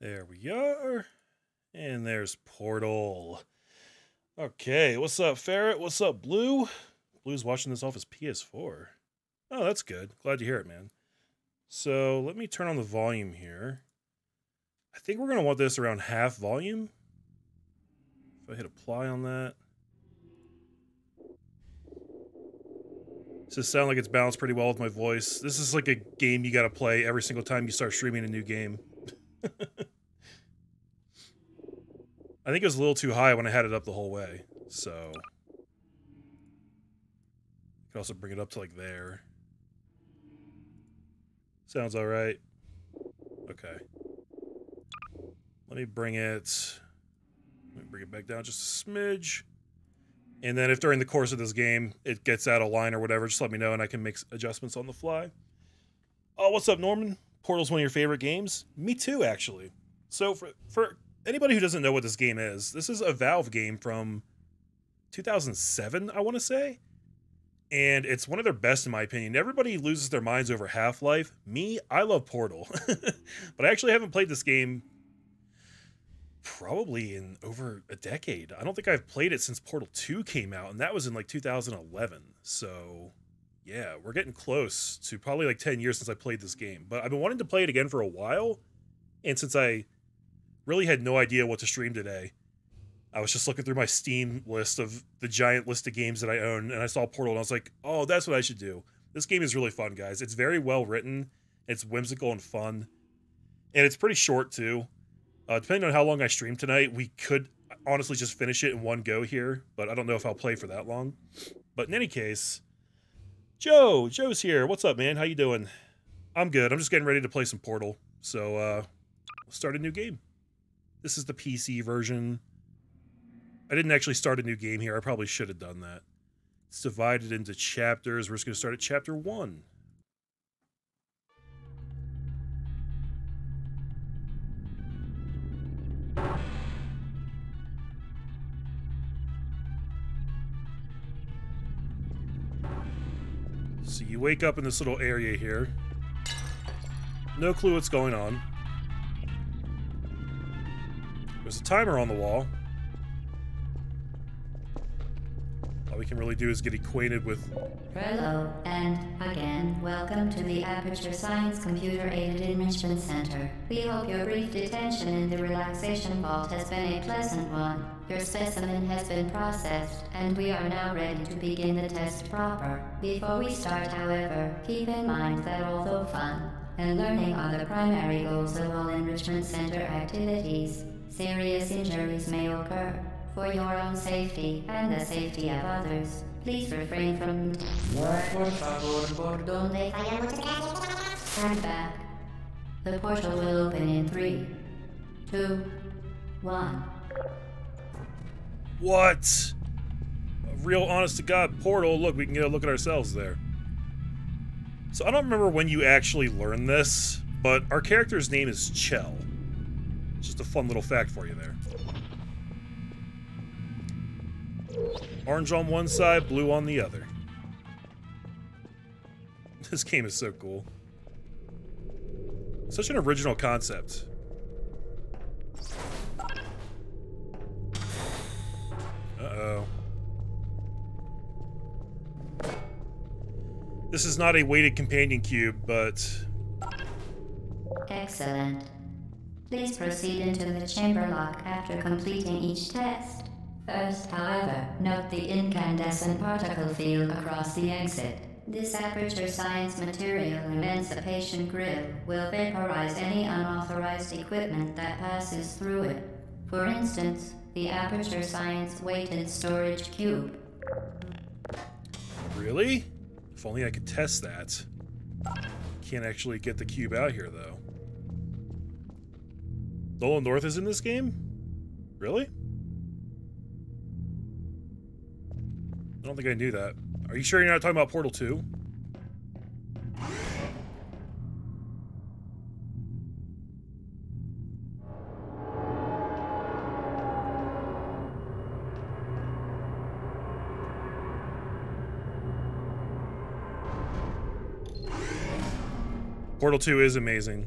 There we are. And there's Portal. Okay, what's up, Ferret? What's up, Blue? Blue's watching this off his PS4. Oh, that's good. Glad to hear it, man. So let me turn on the volume here. I think we're going to want this around half volume. If I hit apply on that. Does this sound like it's balanced pretty well with my voice? This is like a game you got to play every single time you start streaming a new game. I think it was a little too high when I had it up the whole way, so. I could also bring it up to like there. Sounds all right. Okay. Let me bring it back down just a smidge. And then if during the course of this game, it gets out of line or whatever, just let me know and I can make adjustments on the fly. Oh, what's up, Norman? Portal's one of your favorite games? Me too, actually. So for anybody who doesn't know what this is a Valve game from 2007, I want to say. And it's one of their best, in my opinion. Everybody loses their minds over Half-Life. Me, I love Portal. But I actually haven't played this game probably in over a decade. I don't think I've played it since Portal 2 came out, and that was in like 2011. So yeah, we're getting close to probably like 10 years since I played this game. But I've been wanting to play it again for a while, and since I really had no idea what to stream today, I was just looking through my Steam list of the giant list of games that I own, and I saw Portal, and I was like, oh, that's what I should do. This game is really fun, guys. It's very well written. It's whimsical and fun. And it's pretty short, too. Depending on how long I stream tonight, we could honestly just finish it in one go here, but I don't know if I'll play for that long. But in any case, Joe's here. What's up, man? How you doing? I'm good. I'm just getting ready to play some Portal. So, we'll start a new game. This is the PC version. I didn't actually start a new game here. I probably should have done that. It's divided into chapters. We're just going to start at chapter 1. So you wake up in this little area here. No clue what's going on. There's a timer on the wall. All we can really do is get acquainted with... Hello, and again, welcome to the Aperture Science Computer-Aided Enrichment Center. We hope your brief detention in the relaxation vault has been a pleasant one. Your specimen has been processed, and we are now ready to begin the test proper. Before we start, however, keep in mind that although fun and learning are the primary goals of all Enrichment Center activities, serious injuries may occur. For your own safety and the safety of others, please refrain from turn back. The portal will open in 3, 2, 1. What? A real honest-to-God portal. Look, we can get a look at ourselves there. So I don't remember when you actually learned this, but our character's name is Chell. Just a fun little fact for you there. Orange on one side, blue on the other. This game is so cool. Such an original concept. Uh-oh. This is not a weighted companion cube, but... Excellent. Please proceed into the chamber lock after completing each test. First, however, note the incandescent particle field across the exit. This Aperture Science material emancipation grill will vaporize any unauthorized equipment that passes through it. For instance, the Aperture Science weighted storage cube. Really? If only I could test that. Can't actually get the cube out here, though. Nolan North is in this game? Really? I don't think I knew that. Are you sure you're not talking about Portal 2? Portal 2 is amazing.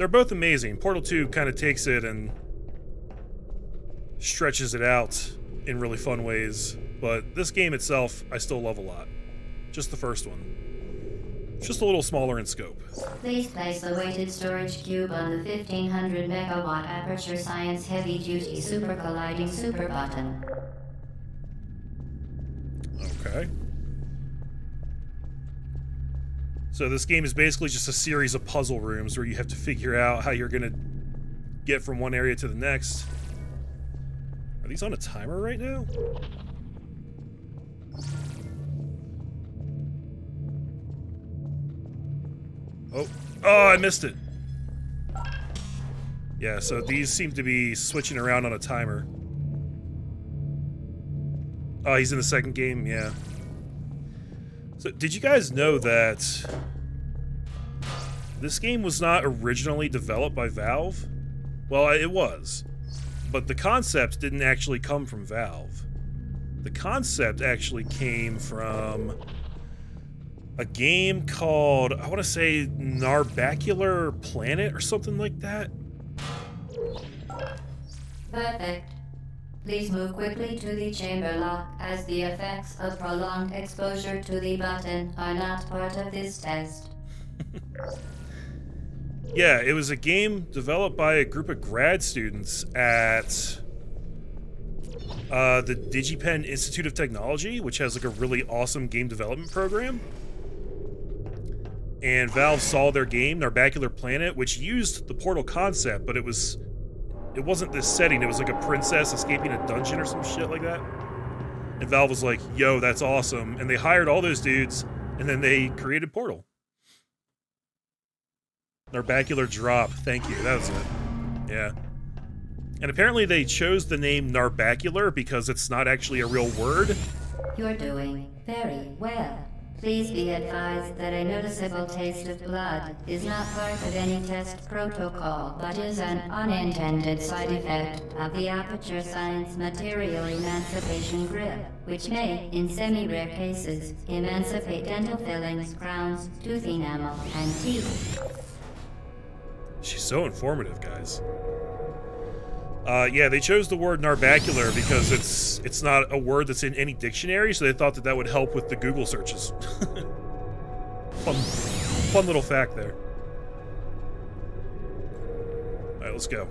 They're both amazing. Portal 2 kind of takes it and stretches it out in really fun ways, but this game itself I still love a lot. Just the first one. It's just a little smaller in scope. Please place the weighted storage cube on the 1500 megawatt Aperture Science heavy duty super colliding super button. Okay. So this game is basically just a series of puzzle rooms where you have to figure out how you're gonna get from one area to the next. Are these on a timer right now? Oh, oh, I missed it. Yeah, so these seem to be switching around on a timer. Oh, he's in the second game, yeah. So, did you guys know that this game was not originally developed by Valve? Well, it was, but the concept didn't actually come from Valve. The concept actually came from a game called, I want to say, Narbacular Planet or something like that. Perfect. Please move quickly to the chamber lock, as the effects of prolonged exposure to the button are not part of this test. Yeah, it was a game developed by a group of grad students at the DigiPen Institute of Technology, which has like a really awesome game development program. And Valve saw their game, Narbacular Planet, which used the Portal concept, but it wasn't this setting. It was like a princess escaping a dungeon or some shit like that. And Valve was like, yo, that's awesome. And they hired all those dudes, and then they created Portal. Narbacular Drop. Thank you. That was it. Yeah. And apparently they chose the name Narbacular because it's not actually a real word. You're doing very well. Please be advised that a noticeable taste of blood is not part of any test protocol, but is an unintended side effect of the Aperture Science material emancipation grip, which may, in semi-rare cases, emancipate dental fillings, crowns, tooth enamel, and teeth. She's so informative, guys. Yeah, they chose the word Narbacular because it's not a word that's in any dictionary, so they thought that that would help with the Google searches. fun little fact there. All right, let's go.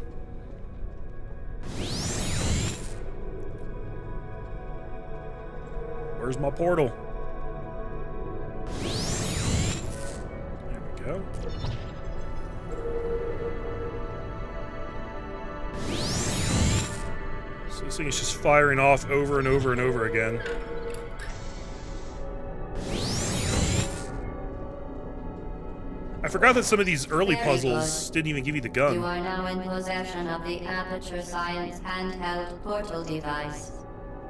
Where's my portal? There we go. So this thing is just firing off over and over and over again. I forgot that some of these early puzzles didn't even give you the gun. You are now in possession of the Aperture Science Handheld Portal Device.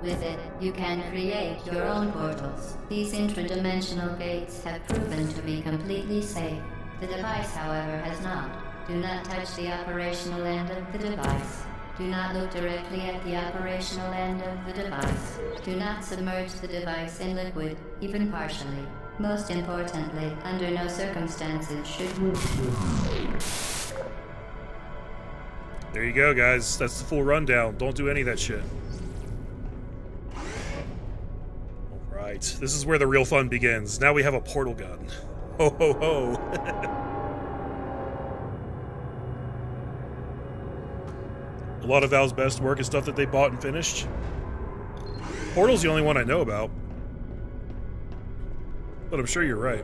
With it, you can create your own portals. These intradimensional gates have proven to be completely safe. The device, however, has not. Do not touch the operational end of the device. Do not look directly at the operational end of the device. Do not submerge the device in liquid, even partially. Most importantly, under no circumstances should you... There you go, guys. That's the full rundown. Don't do any of that shit. Alright, this is where the real fun begins. Now we have a portal gun. Ho ho ho! A lot of Valve's best work is stuff that they bought and finished. Portal's the only one I know about. But I'm sure you're right.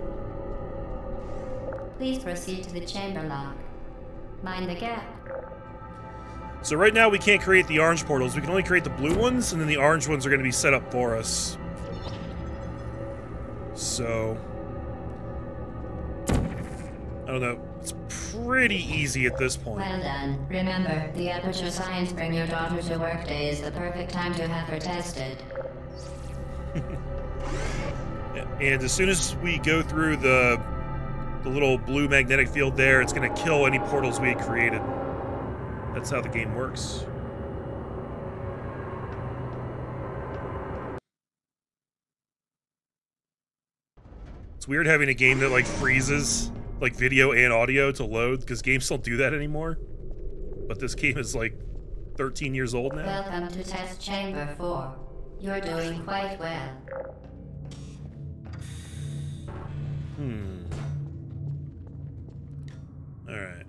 Please proceed to the chamber lock. Mind the gap. So right now we can't create the orange portals. We can only create the blue ones, and then the orange ones are going to be set up for us. So... I don't know. It's pretty easy at this point. Well done. Remember, the Aperture Science Bring Your Daughter to Work Day is the perfect time to have her tested. And as soon as we go through the little blue magnetic field there, it's going to kill any portals we had created. That's how the game works. It's weird having a game that, like, freezes. like video and audio to load, because games don't do that anymore. But this game is like 13 years old now. Welcome to test chamber 4. You're doing quite well. All right.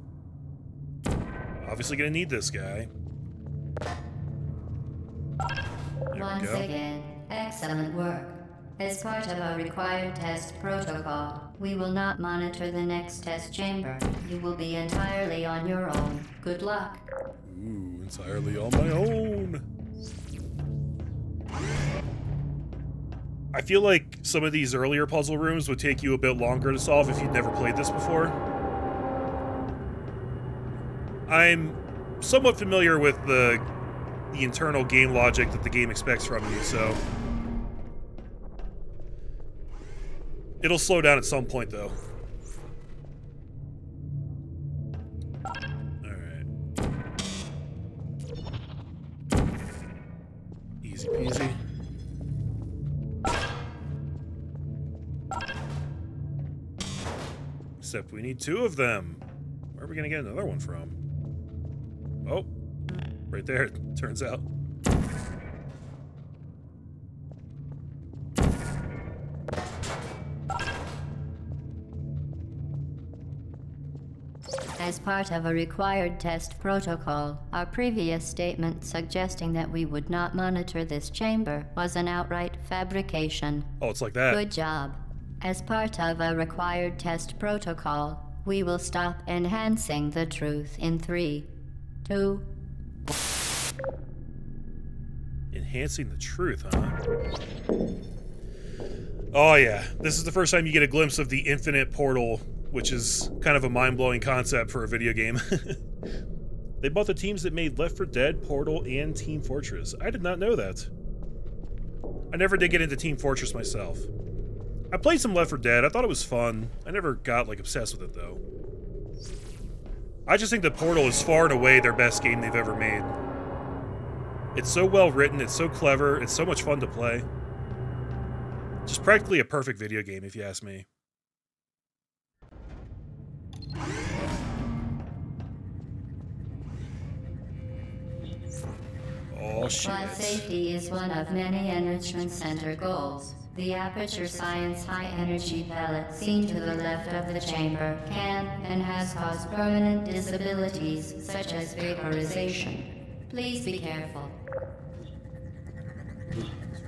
Obviously gonna need this guy. Once again, excellent work. As part of our required test protocol, we will not monitor the next test chamber. You will be entirely on your own. Good luck. Ooh, entirely on my own. I feel like some of these earlier puzzle rooms would take you a bit longer to solve if you'd never played this before. I'm somewhat familiar with the internal game logic that the game expects from you, so it'll slow down at some point, though. All right. Easy peasy. Except we need two of them. Where are we gonna get another one from? Oh, right there, it turns out. As part of a required test protocol, our previous statement suggesting that we would not monitor this chamber was an outright fabrication. Oh, it's like that. Good job. As part of a required test protocol, we will stop enhancing the truth in 3, 2. Enhancing the truth, huh? Oh yeah, this is the first time you get a glimpse of the infinite portal, which is kind of a mind-blowing concept for a video game. They bought the teams that made Left 4 Dead, Portal, and Team Fortress. I did not know that. I never did get into Team Fortress myself. I played some Left 4 Dead. I thought it was fun. I never got like obsessed with it though. I just think that Portal is far and away their best game they've ever made. It's so well written, it's so clever, it's so much fun to play. Just practically a perfect video game, if you ask me. Oh shit. Flood safety is one of many enrichment center goals. The Aperture Science high-energy pellet seen to the left of the chamber can and has caused permanent disabilities such as vaporization. Please be careful.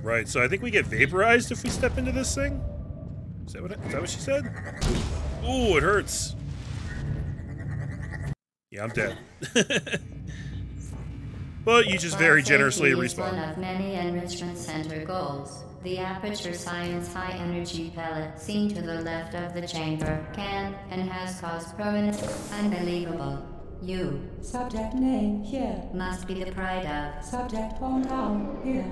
Right, so I think we get vaporized if we step into this thing? Is that what she said? Ooh, it hurts. Yeah, I'm dead. But you just very generously respawn. One of many enrichment center goals. The Aperture Science high-energy pellet seen to the left of the chamber can and has caused permanent... Unbelievable. You. Subject name here. Must be the pride of... Subject phone down here.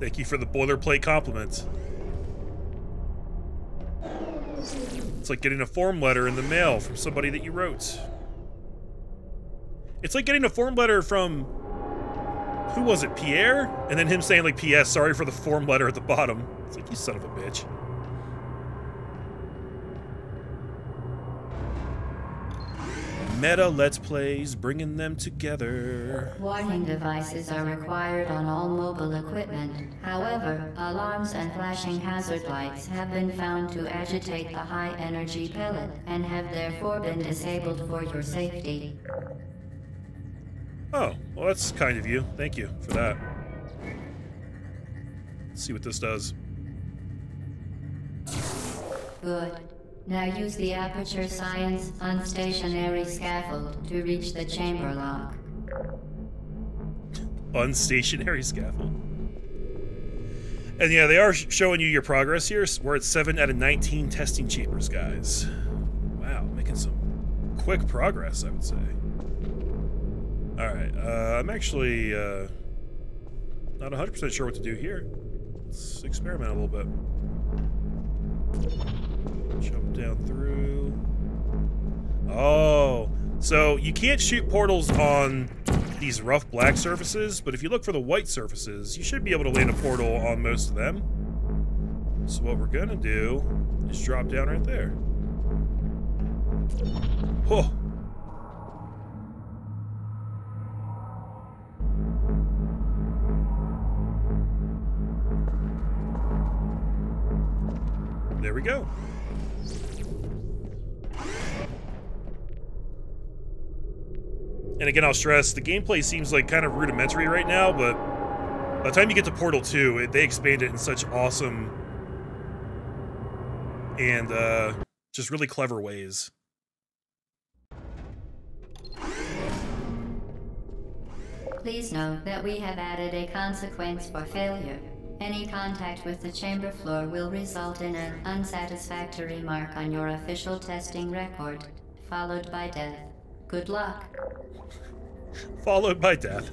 Thank you for the boilerplate compliments. It's like getting a form letter in the mail from somebody that you wrote. It's like getting a form letter from... Who was it, Pierre? And then him saying, like, P.S., sorry for the form letter at the bottom. It's like, you son of a bitch. Meta Let's Plays, bringing them together. Warning devices are required on all mobile equipment. However, alarms and flashing hazard lights have been found to agitate the high-energy pellet and have therefore been disabled for your safety. Oh, well that's kind of you. Thank you for that. Let's see what this does. Good. Now use the Aperture Science unstationary scaffold to reach the chamber lock. Unstationary scaffold. And yeah, they are showing you your progress here. We're at 7 out of 19 testing chambers, guys. Wow, making some quick progress, I would say. Alright, I'm actually not 100% sure what to do here. Let's experiment a little bit. Jump down through. Oh, so you can't shoot portals on these rough black surfaces, but if you look for the white surfaces, you should be able to land a portal on most of them. So what we're gonna do Just drop down right there. Whoa. There we go. And again, I'll stress, the gameplay seems like kind of rudimentary right now, but by the time you get to Portal 2, they expand it in such awesome and just really clever ways. Please note that we have added a consequence for failure. Any contact with the chamber floor will result in an unsatisfactory mark on your official testing record, followed by death. Good luck. Followed by death.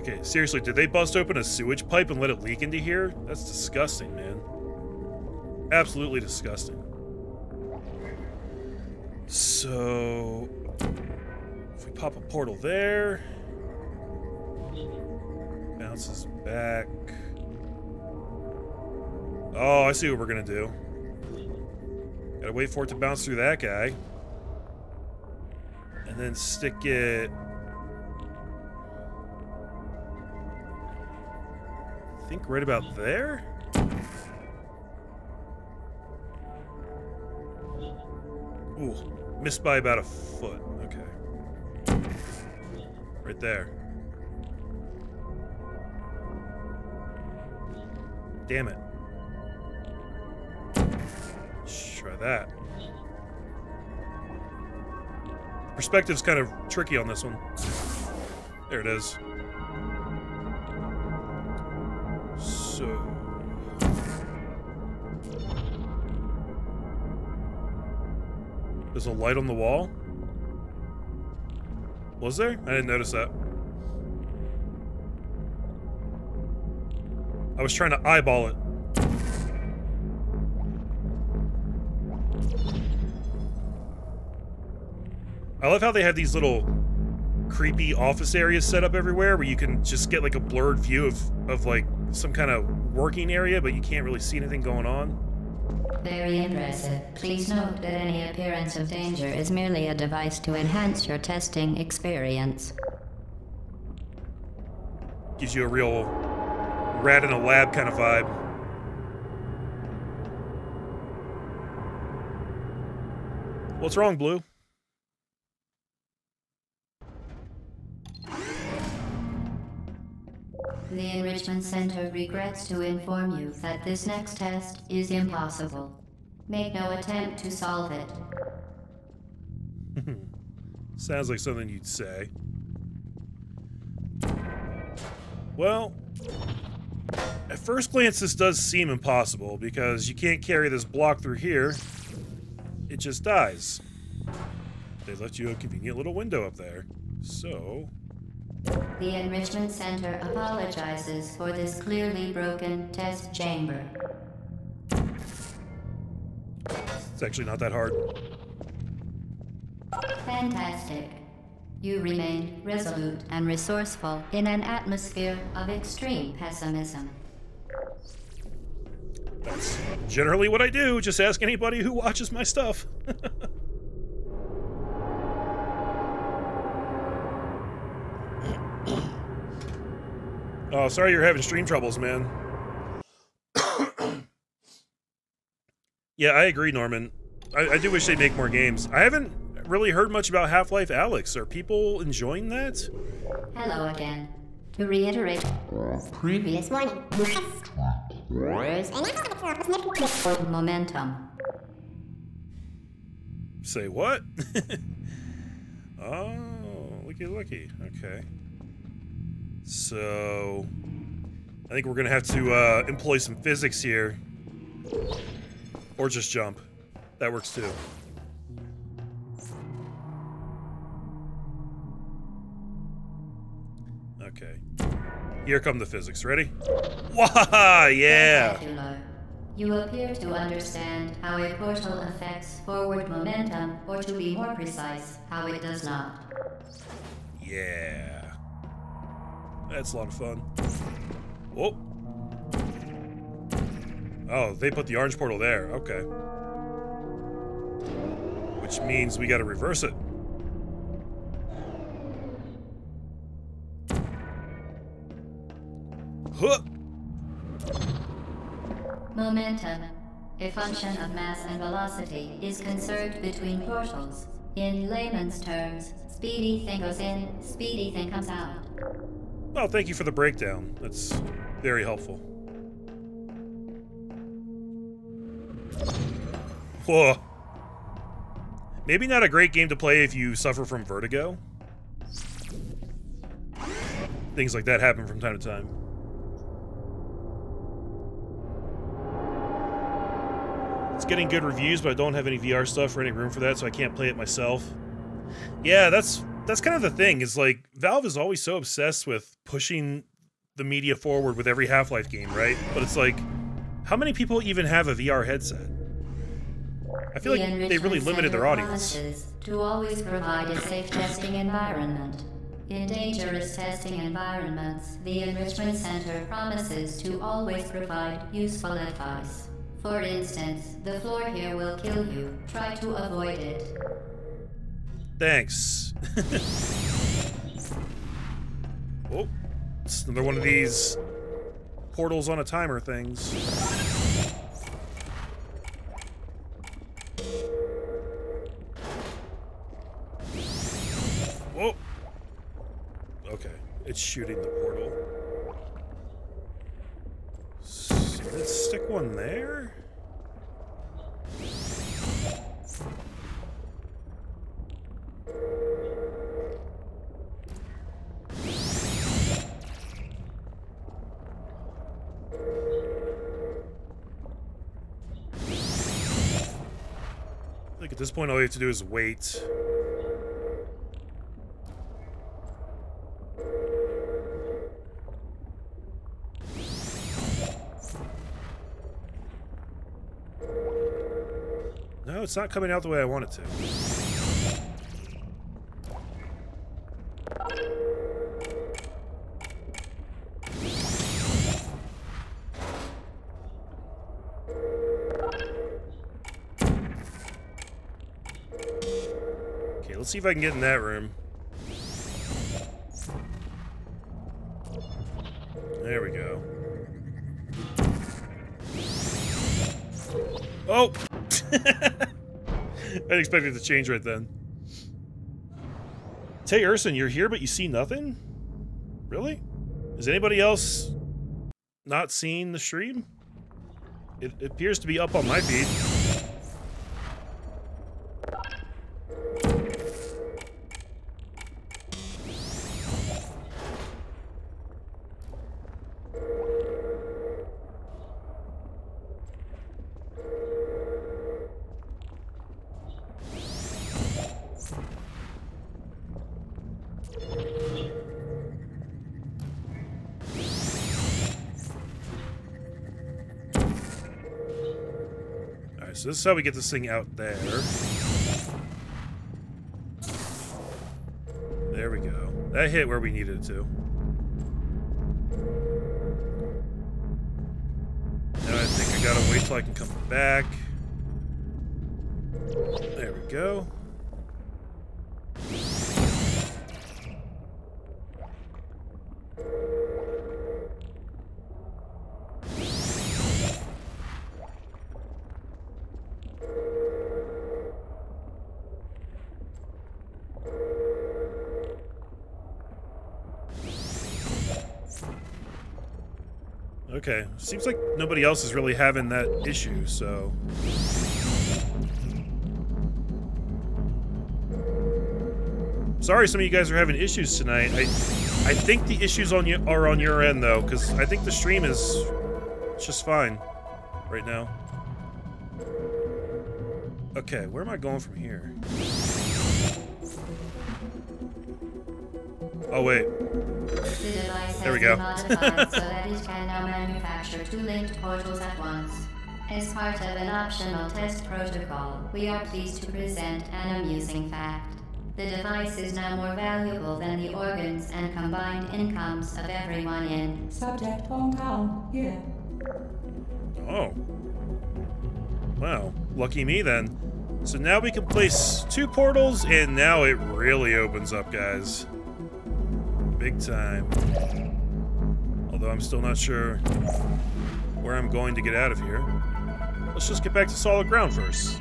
Okay, seriously, did they bust open a sewage pipe and let it leak into here? That's disgusting, man. Absolutely disgusting. So, if we pop a portal there, bounces back. Oh, I see what we're gonna do. Gotta wait for it to bounce through that guy. And then stick it... I think right about there? Ooh, missed by about a foot. Okay. Right there. Damn it. Let's try that. Perspective's kind of tricky on this one. There it is. So... there's a light on the wall? Was there? I didn't notice that. I was trying to eyeball it. I love how they have these little creepy office areas set up everywhere where you can just get like a blurred view of like some kind of working area, but you can't really see anything going on. Very impressive. Please note that any appearance of danger is merely a device to enhance your testing experience. Gives you a real rat in a lab kind of vibe. What's wrong, Blue? The Enrichment Center regrets to inform you that this next test is impossible. Make no attempt to solve it. Sounds like something you'd say. Well, at first glance this does seem impossible because you can't carry this block through here. It just dies. They left you a convenient little window up there. So... the Enrichment Center apologizes for this clearly broken test chamber. It's actually not that hard. Fantastic. You remained resolute and resourceful in an atmosphere of extreme pessimism. That's generally what I do. Just ask anybody who watches my stuff. Oh, sorry you're having stream troubles, man. Yeah, I agree, Norman. I do wish they'd make more games. I haven't really heard much about Half-Life Alyx. Are people enjoying that? Hello again. To reiterate, previous warning. Momentum. Say what? Oh, looky, looky. Okay. So, I think we're gonna have to employ some physics here. Or just jump. That works too. Okay. Here come the physics. Ready? Wah! Yeah! You appear to understand how a portal affects forward momentum, or to be more precise, how it does not. Yeah. That's a lot of fun. Whoa. Oh, they put the orange portal there. Okay. Which means we gotta reverse it. Huh. Momentum, a function of mass and velocity, is conserved between portals. In layman's terms, speedy thing goes in, speedy thing comes out. Oh, thank you for the breakdown. That's very helpful. Whoa. Maybe not a great game to play if you suffer from vertigo. Things like that happen from time to time. It's getting good reviews, but I don't have any VR stuff or any room for that, so I can't play it myself. Yeah, that's kind of the thing. Is like Valve is always so obsessed with pushing the media forward with every Half-Life game, right? But it's like, how many people even have a VR headset? I feel like they really limited their audience. To always provide a safe testing environment. In dangerous testing environments, the Enrichment Center promises to always provide useful advice. For instance, the floor here will kill you. Try to avoid it. Thanks. Oh, it's another one of these portals on a timer things. Whoa. Okay, it's shooting the portal. So let's stick one there. Like at this point, all you have to do is wait. No, it's not coming out the way I want it to. Okay, let's see if I can get in that room. There we go. Oh! I didn't expect it to change right then. Hey, Urson, you're here, but you see nothing? Really? Is anybody else not seeing the stream? It appears to be up on my feed. So this is how we get this thing out there. There we go. That hit where we needed it to. Now I think I gotta wait till I can come back. There we go. Okay, seems like nobody else is really having that issue, so... Sorry some of you guys are having issues tonight. I think the issues on you are on your end, though, because I think the stream is just fine right now. Okay, where am I going from here? Oh, wait. The device there we go. Modified so that it can now manufacture two linked portals at once. As part of an optional test protocol, we are pleased to present an amusing fact. The device is now more valuable than the organs and combined incomes of everyone in Subject Hometown. Yeah. Oh. Wow, lucky me then. So now we can place two portals, and now it really opens up, guys. Big time. Although I'm still not sure where I'm going to get out of here. Let's just get back to solid ground first.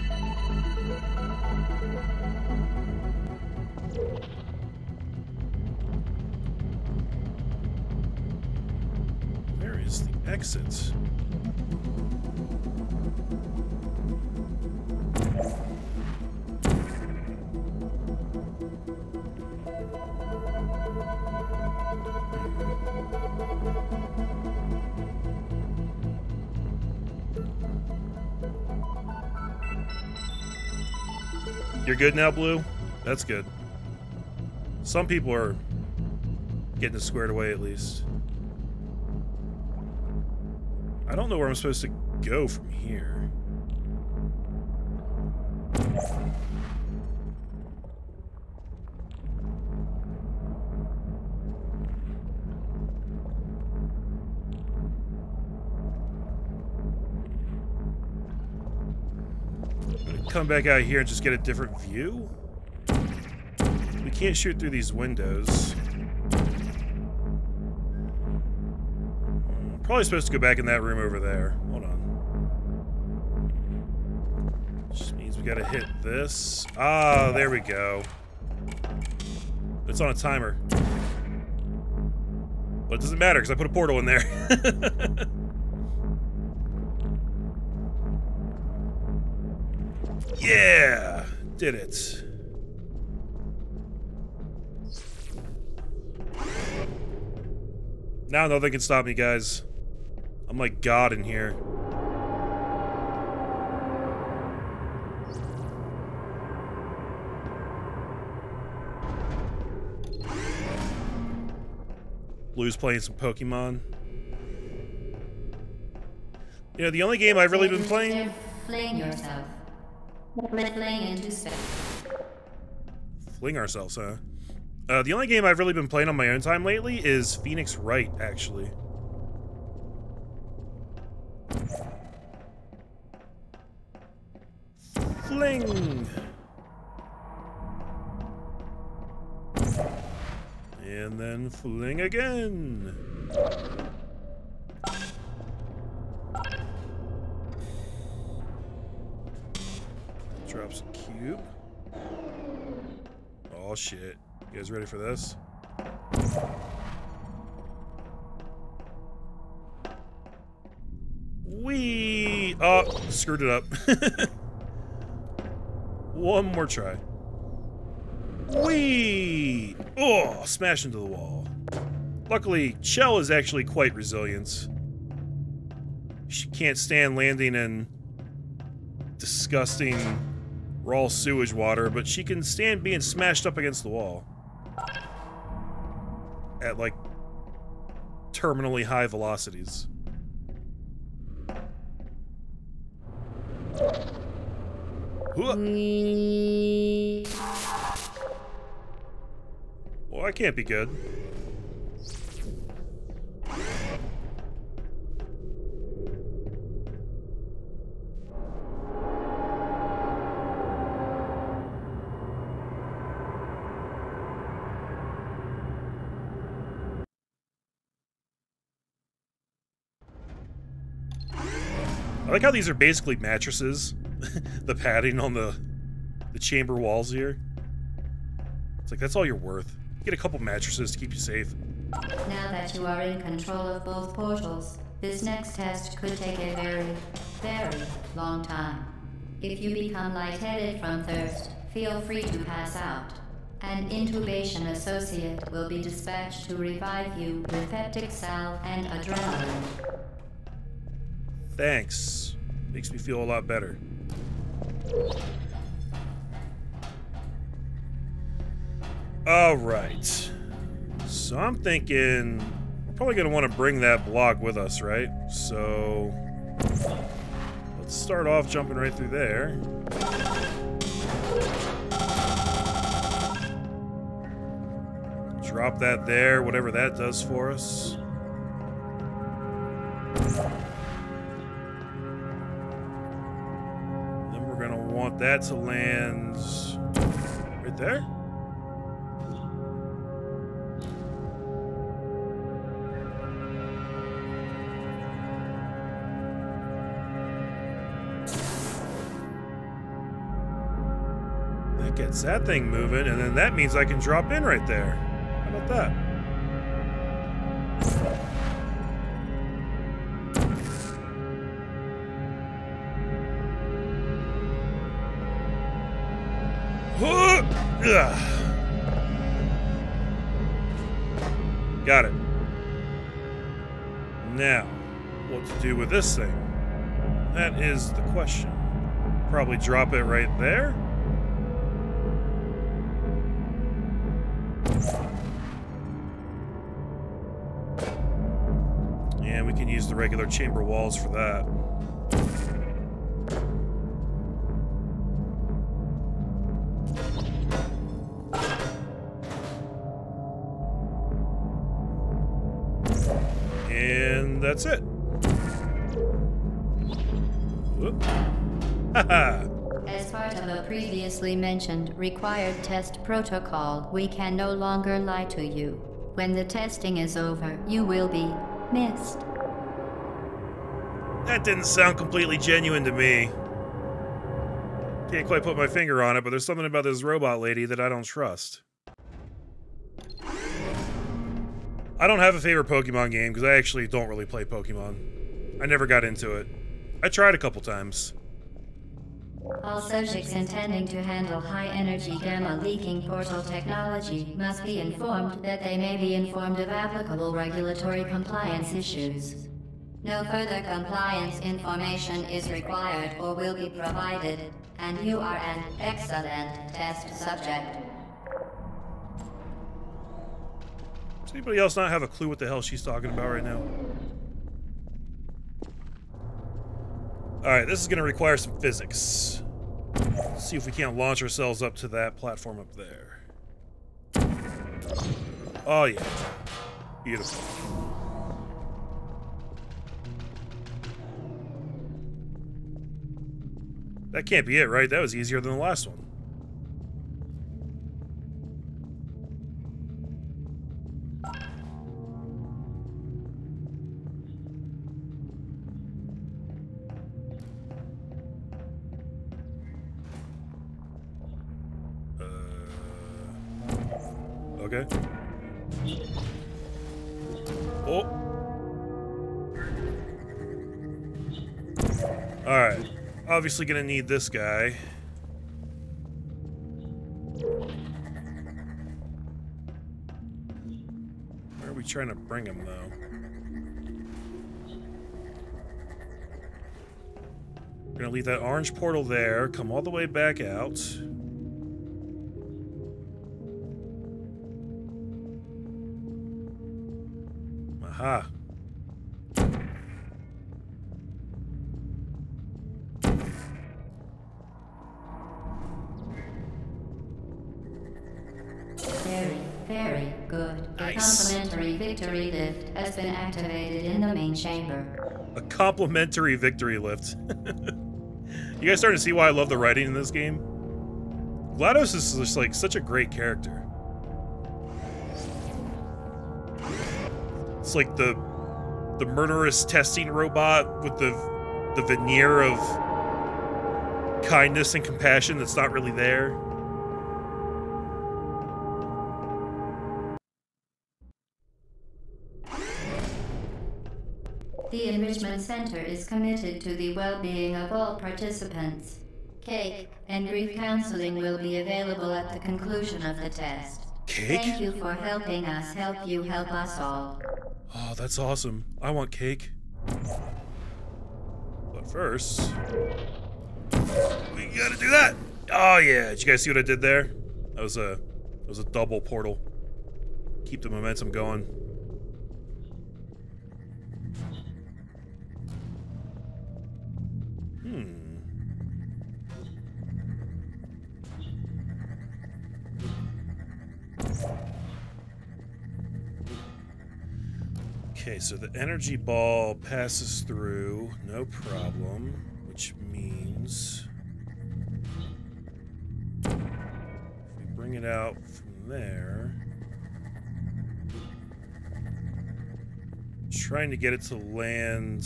Where is the exit? You're good now, Blue? That's good. Some people are getting it squared away, at least. I don't know where I'm supposed to go from here. Come back out here and just get a different view? We can't shoot through these windows. I'm probably supposed to go back in that room over there. Hold on. Which means we gotta hit this. Ah, there we go. It's on a timer. Well, it doesn't matter because I put a portal in there. Yeah! Did it. Now nothing can stop me, guys. I'm like God in here. Blue's playing some Pokémon. You know, the only game I've really been playing... Fling ourselves, huh? The only game I've really been playing on my own time lately is Phoenix Wright, actually. Fling! And then fling again! Drops a cube. Oh shit. You guys ready for this? Wee! Oh, screwed it up. One more try. Wee! Oh, smash into the wall. Luckily, Chell is actually quite resilient. She can't stand landing in disgusting raw sewage water, but she can stand being smashed up against the wall at like terminally high velocities. Well, I can't be good. I like how these are basically mattresses. The padding on the chamber walls here. It's like, that's all you're worth. Get a couple mattresses to keep you safe. Now that you are in control of both portals, this next test could take a very, very long time. If you become lightheaded from thirst, feel free to pass out. An intubation associate will be dispatched to revive you with peptic salve and adrenaline. Thanks. Makes me feel a lot better. Alright. So I'm thinking we're probably going to want to bring that block with us, right? So let's start off jumping right through there. Drop that there, whatever that does for us. That lands right there. That gets that thing moving, and then that means I can drop in right there. How about that? Ugh. Got it. Now, what to do with this thing? That is the question. Probably drop it right there. And we can use the regular chamber walls for that. That's it. As part of a previously mentioned required test protocol, we can no longer lie to you. When the testing is over, you will be missed. That didn't sound completely genuine to me. Can't quite put my finger on it, but there's something about this robot lady that I don't trust. I don't have a favorite Pokemon game because I actually don't really play Pokemon. I never got into it. I tried a couple times. All subjects intending to handle high-energy gamma-leaking portal technology must be informed that they may be informed of applicable regulatory compliance issues. No further compliance information is required or will be provided, and you are an excellent test subject. Does anybody else not have a clue what the hell she's talking about right now? Alright, this is going to require some physics. Let's see if we can't launch ourselves up to that platform up there. Oh yeah. Beautiful. That can't be it, right? That was easier than the last one. Okay. Oh. Alright. Obviously gonna need this guy. Where are we trying to bring him, though? We're gonna leave that orange portal there, come all the way back out. Ah. Very, very good. Nice. A complimentary victory lift has been activated in the main chamber. A complimentary victory lift. You guys starting to see why I love the writing in this game? GLaDOS is just like such a great character. It's like the murderous testing robot with the veneer of kindness and compassion that's not really there. The Enrichment Center is committed to the well-being of all participants. Cake and grief counseling will be available at the conclusion of the test. Cake? Thank you for helping us help you help us all. Oh, that's awesome. I want cake. But first, we gotta do that. Oh yeah, did you guys see what I did there? That was a double portal. Keep the momentum going. Okay, so the energy ball passes through, no problem, which means bring it out from there. Trying to get it to land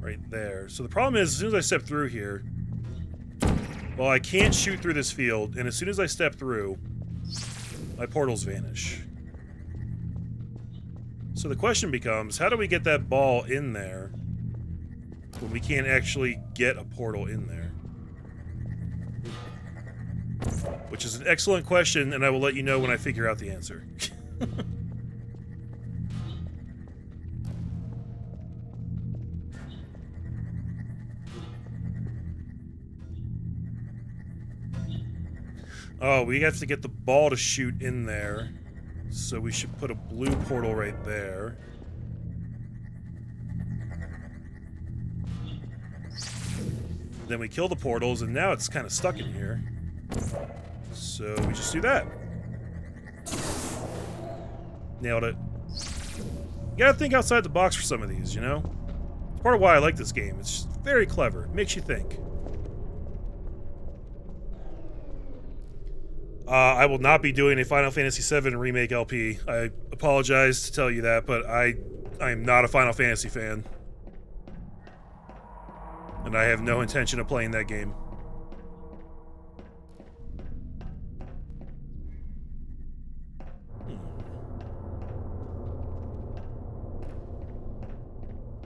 right there. So the problem is, as soon as I step through here, well, I can't shoot through this field, and as soon as I step through, my portals vanish. So the question becomes, how do we get that ball in there when we can't actually get a portal in there? Which is an excellent question, and I will let you know when I figure out the answer. Oh, we have to get the ball to shoot in there. So we should put a blue portal right there. Then we kill the portals, and now it's kind of stuck in here. So we just do that. Nailed it. You gotta think outside the box for some of these, you know? It's part of why I like this game. It's just very clever. It makes you think. I will not be doing a Final Fantasy VII Remake LP. I apologize to tell you that, but I am not a Final Fantasy fan. And I have no intention of playing that game.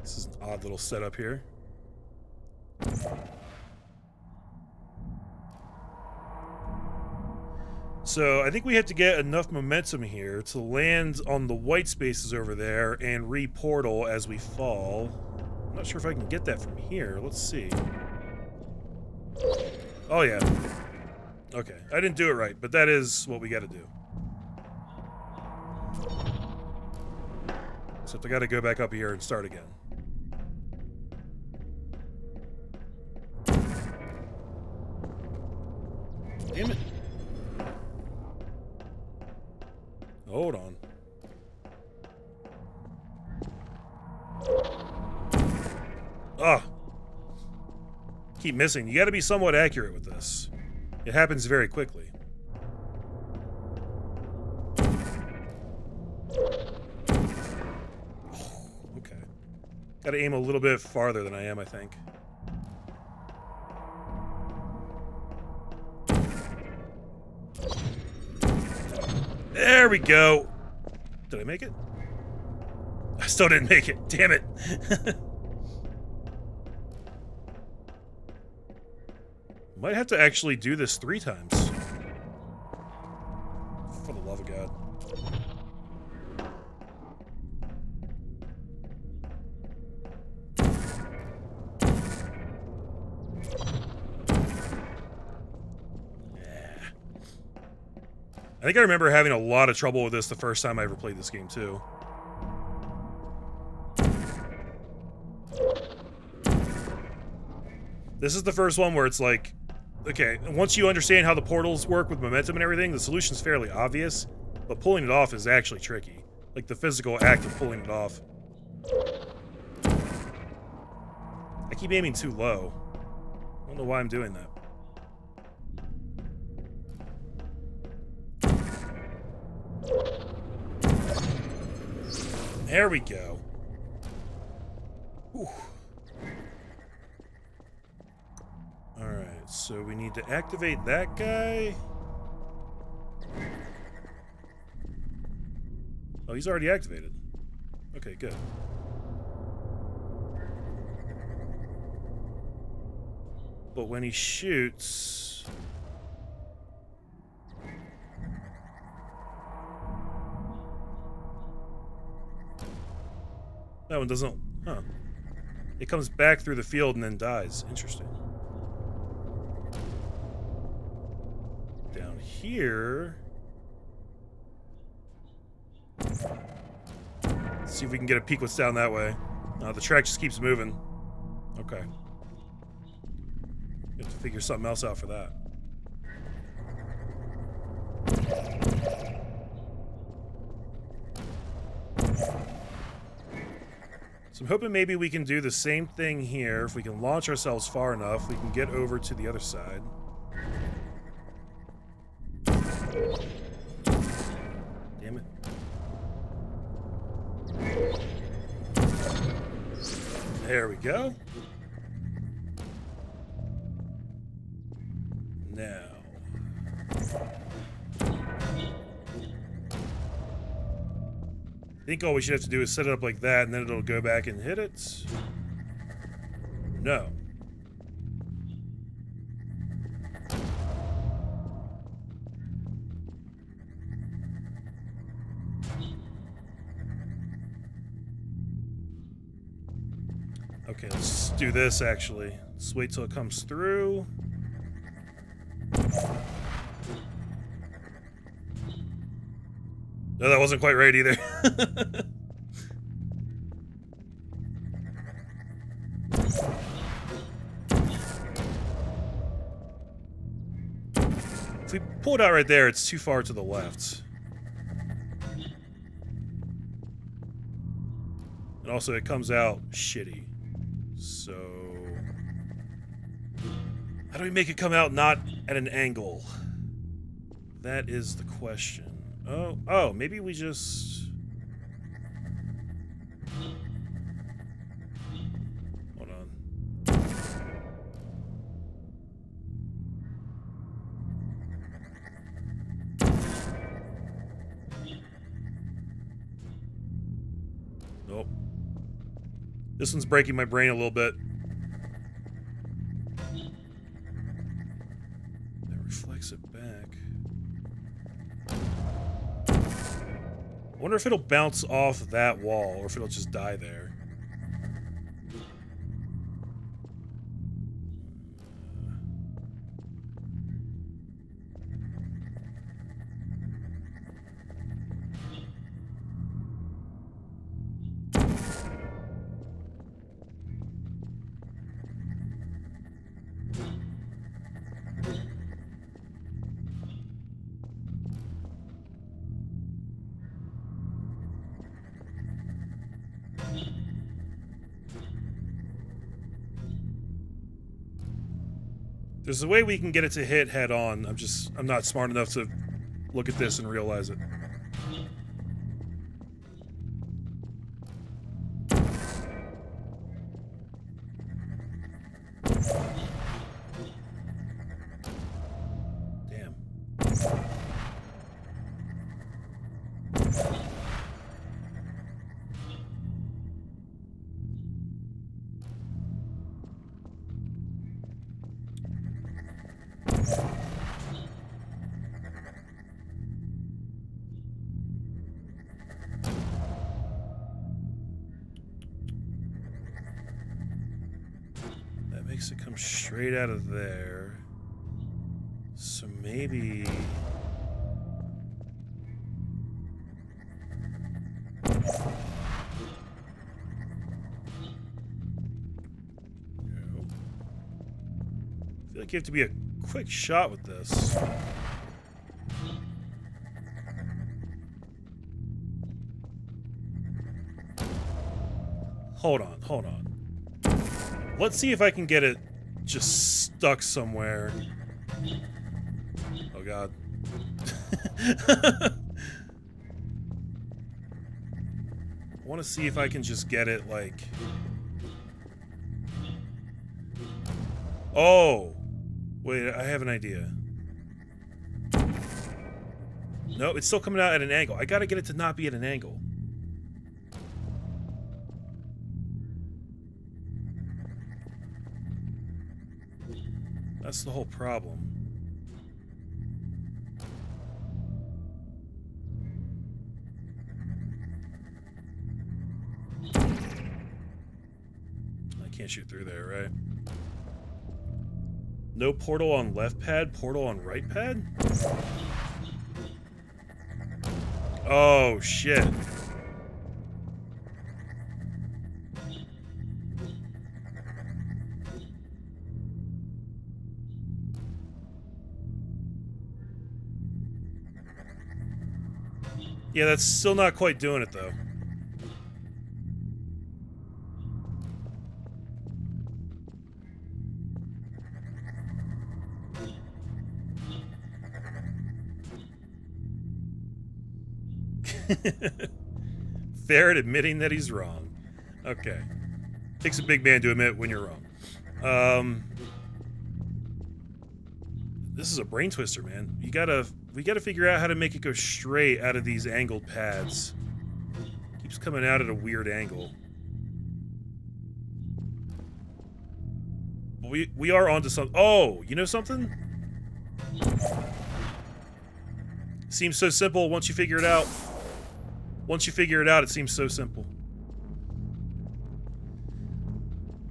This is an odd little setup here. So I think we have to get enough momentum here to land on the white spaces over there and re-portal as we fall. I'm not sure if I can get that from here. Let's see. Oh, yeah. Okay. I didn't do it right, but that is what we got to do. Except I got to go back up here and start again. Damn it. Hold on. Ah! Keep missing. You gotta be somewhat accurate with this. It happens very quickly. Okay. Gotta aim a little bit farther than I am, I think. There we go. Did I make it? I still didn't make it. Damn it. Might have to actually do this 3 times. For the love of God. I think I remember having a lot of trouble with this the first time I ever played this game, too. This is the first one where it's like, okay, once you understand how the portals work with momentum and everything, the solution's fairly obvious, but pulling it off is actually tricky. Like, the physical act of pulling it off. I keep aiming too low. I don't know why I'm doing that. There we go. Whew. All right, so we need to activate that guy. Oh, he's already activated. Okay, good. But when he shoots... That one doesn't... Huh. It comes back through the field and then dies. Interesting. Down here... Let's see if we can get a peek what's down that way. The track just keeps moving. Okay. You have to figure something else out for that. I'm hoping maybe we can do the same thing here. If we can launch ourselves far enough, we can get over to the other side. Damn it. There we go. Now. I think all we should have to do is set it up like that, and then it'll go back and hit it. No. Okay, let's do this actually. Let's wait till it comes through. No, that wasn't quite right either. If we pull it out right there, it's too far to the left. And also, it comes out shitty. So... how do we make it come out not at an angle? That is the question. Oh, oh, maybe we just... hold on. Nope. This one's breaking my brain a little bit. That reflects it back. I wonder if it'll bounce off that wall, or if it'll just die there. There's a way we can get it to hit head on. I'm not smart enough to look at this and realize it. Damn. It comes straight out of there. So maybe... no. I feel like you have to be a quick shot with this. Hold on, hold on. Let's see if I can get it just stuck somewhere. Oh god. I want to see if I can just get it like... oh! Wait, I have an idea. No, it's still coming out at an angle. I gotta get it to not be at an angle. That's the whole problem. I can't shoot through there, right? No portal on left pad, portal on right pad? Oh, shit. Yeah, that's still not quite doing it, though. Fair at admitting that he's wrong. Okay. Takes a big man to admit when you're wrong. This is a brain twister, man. We gotta figure out how to make it go straight out of these angled pads. Keeps coming out at a weird angle. But we are onto something. Oh, you know something? Seems so simple once you figure it out. Once you figure it out, it seems so simple.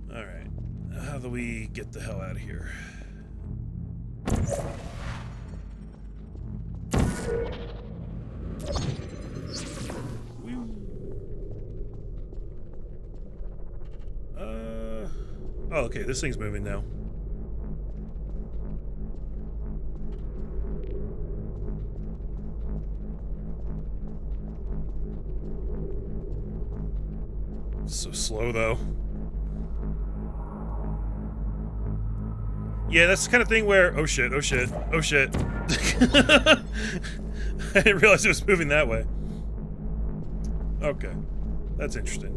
Alright. How do we get the hell out of here? Oh, okay, this thing's moving now. So slow, though. Yeah, that's the kind of thing where... Oh, shit. Oh, shit. Oh, shit. I didn't realize it was moving that way. Okay. That's interesting.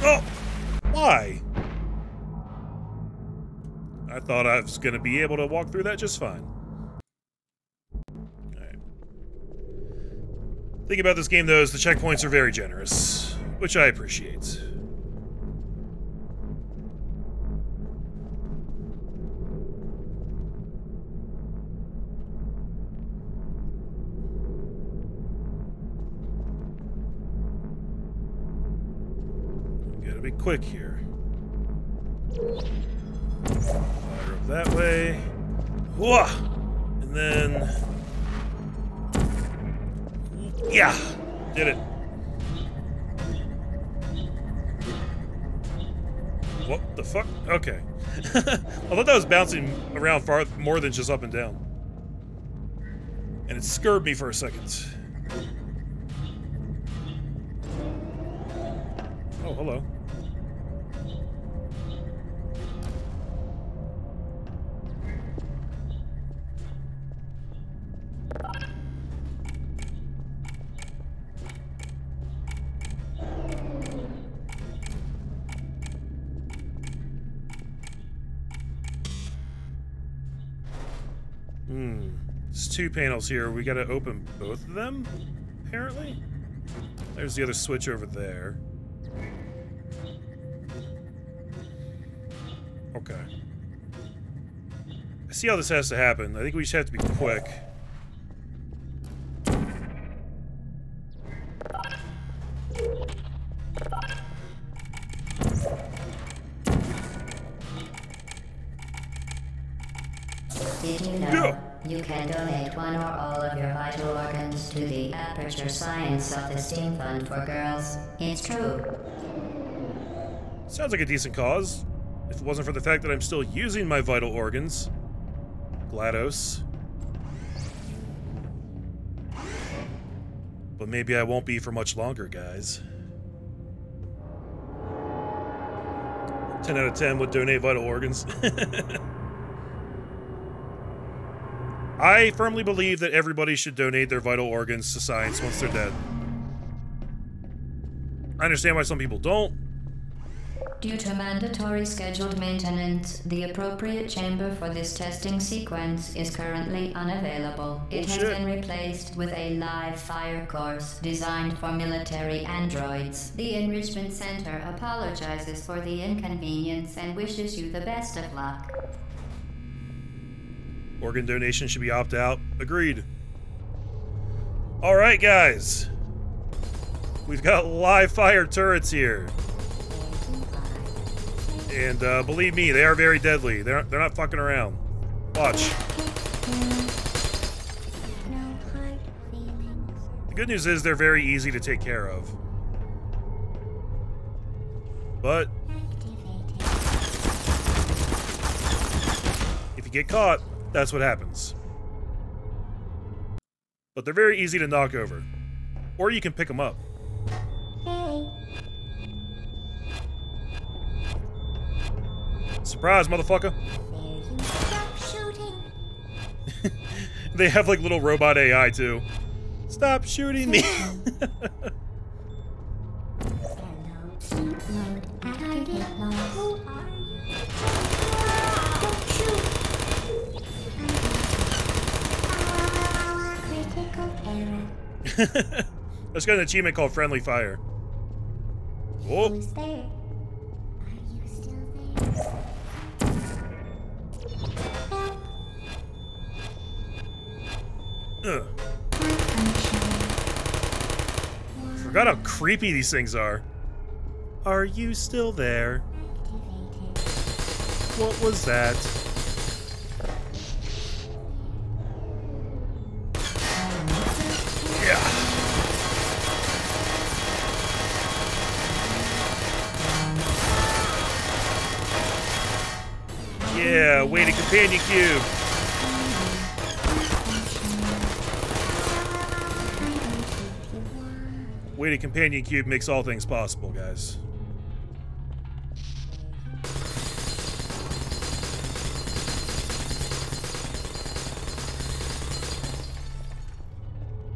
Oh! Why? I thought I was going to be able to walk through that just fine. Thing about this game, though, is the checkpoints are very generous, which I appreciate. We gotta be quick here. Fire up that way. Whoa! And then... Yeah! Did it. What the fuck? Okay. I thought that was bouncing around far more than just up and down. And it scared me for a second. Oh, hello. Two panels here. We gotta open both of them, apparently. There's the other switch over there. Okay. I see how this has to happen. I think we just have to be quick. Did you know? Yeah. You can donate one or all of your vital organs to the Aperture Science of the Steam Fund for Girls. It's true. Sounds like a decent cause. If it wasn't for the fact that I'm still using my vital organs. GLaDOS. But maybe I won't be for much longer, guys. 10 out of 10 would donate vital organs. I firmly believe that everybody should donate their vital organs to science once they're dead. I understand why some people don't. Due to mandatory scheduled maintenance, the appropriate chamber for this testing sequence is currently unavailable. It has been replaced with a live fire course designed for military androids. The Enrichment Center apologizes for the inconvenience and wishes you the best of luck. Organ donation should be opt-out. Agreed. Alright, guys. We've got live fire turrets here. And, believe me, they are very deadly. They're not fucking around. Watch. The good news is they're very easy to take care of. But... if you get caught... that's what happens. But they're very easy to knock over. Or you can pick them up. Hey. Surprise, motherfucker! Stop shooting. They have like little robot AI too. Stop shooting me! Let's get an achievement called Friendly Fire. Oh. Who's there? Are you still there? Forgot how creepy these things are. Are you still there? What was that? Yeah, Weighted Companion Cube. Weighted Companion Cube makes all things possible, guys.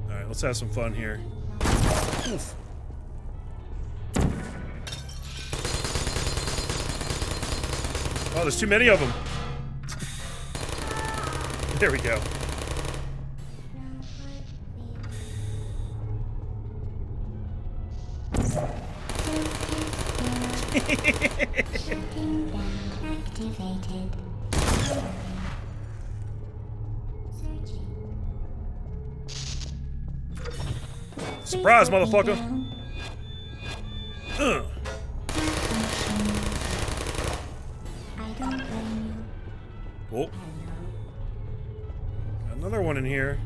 All right, let's have some fun here. Oof. Oh, there's too many of them. There we go. Surprise, motherfucker. Oh. Got another one in here.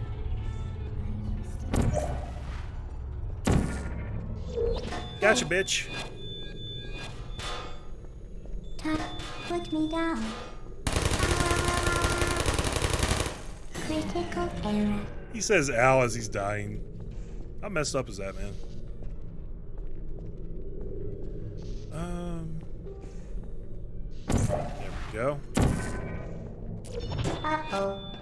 Gotcha, bitch. Put me down. Critical error. He says "ow" as he's dying. How messed up is that, man? There we go. Uh-oh.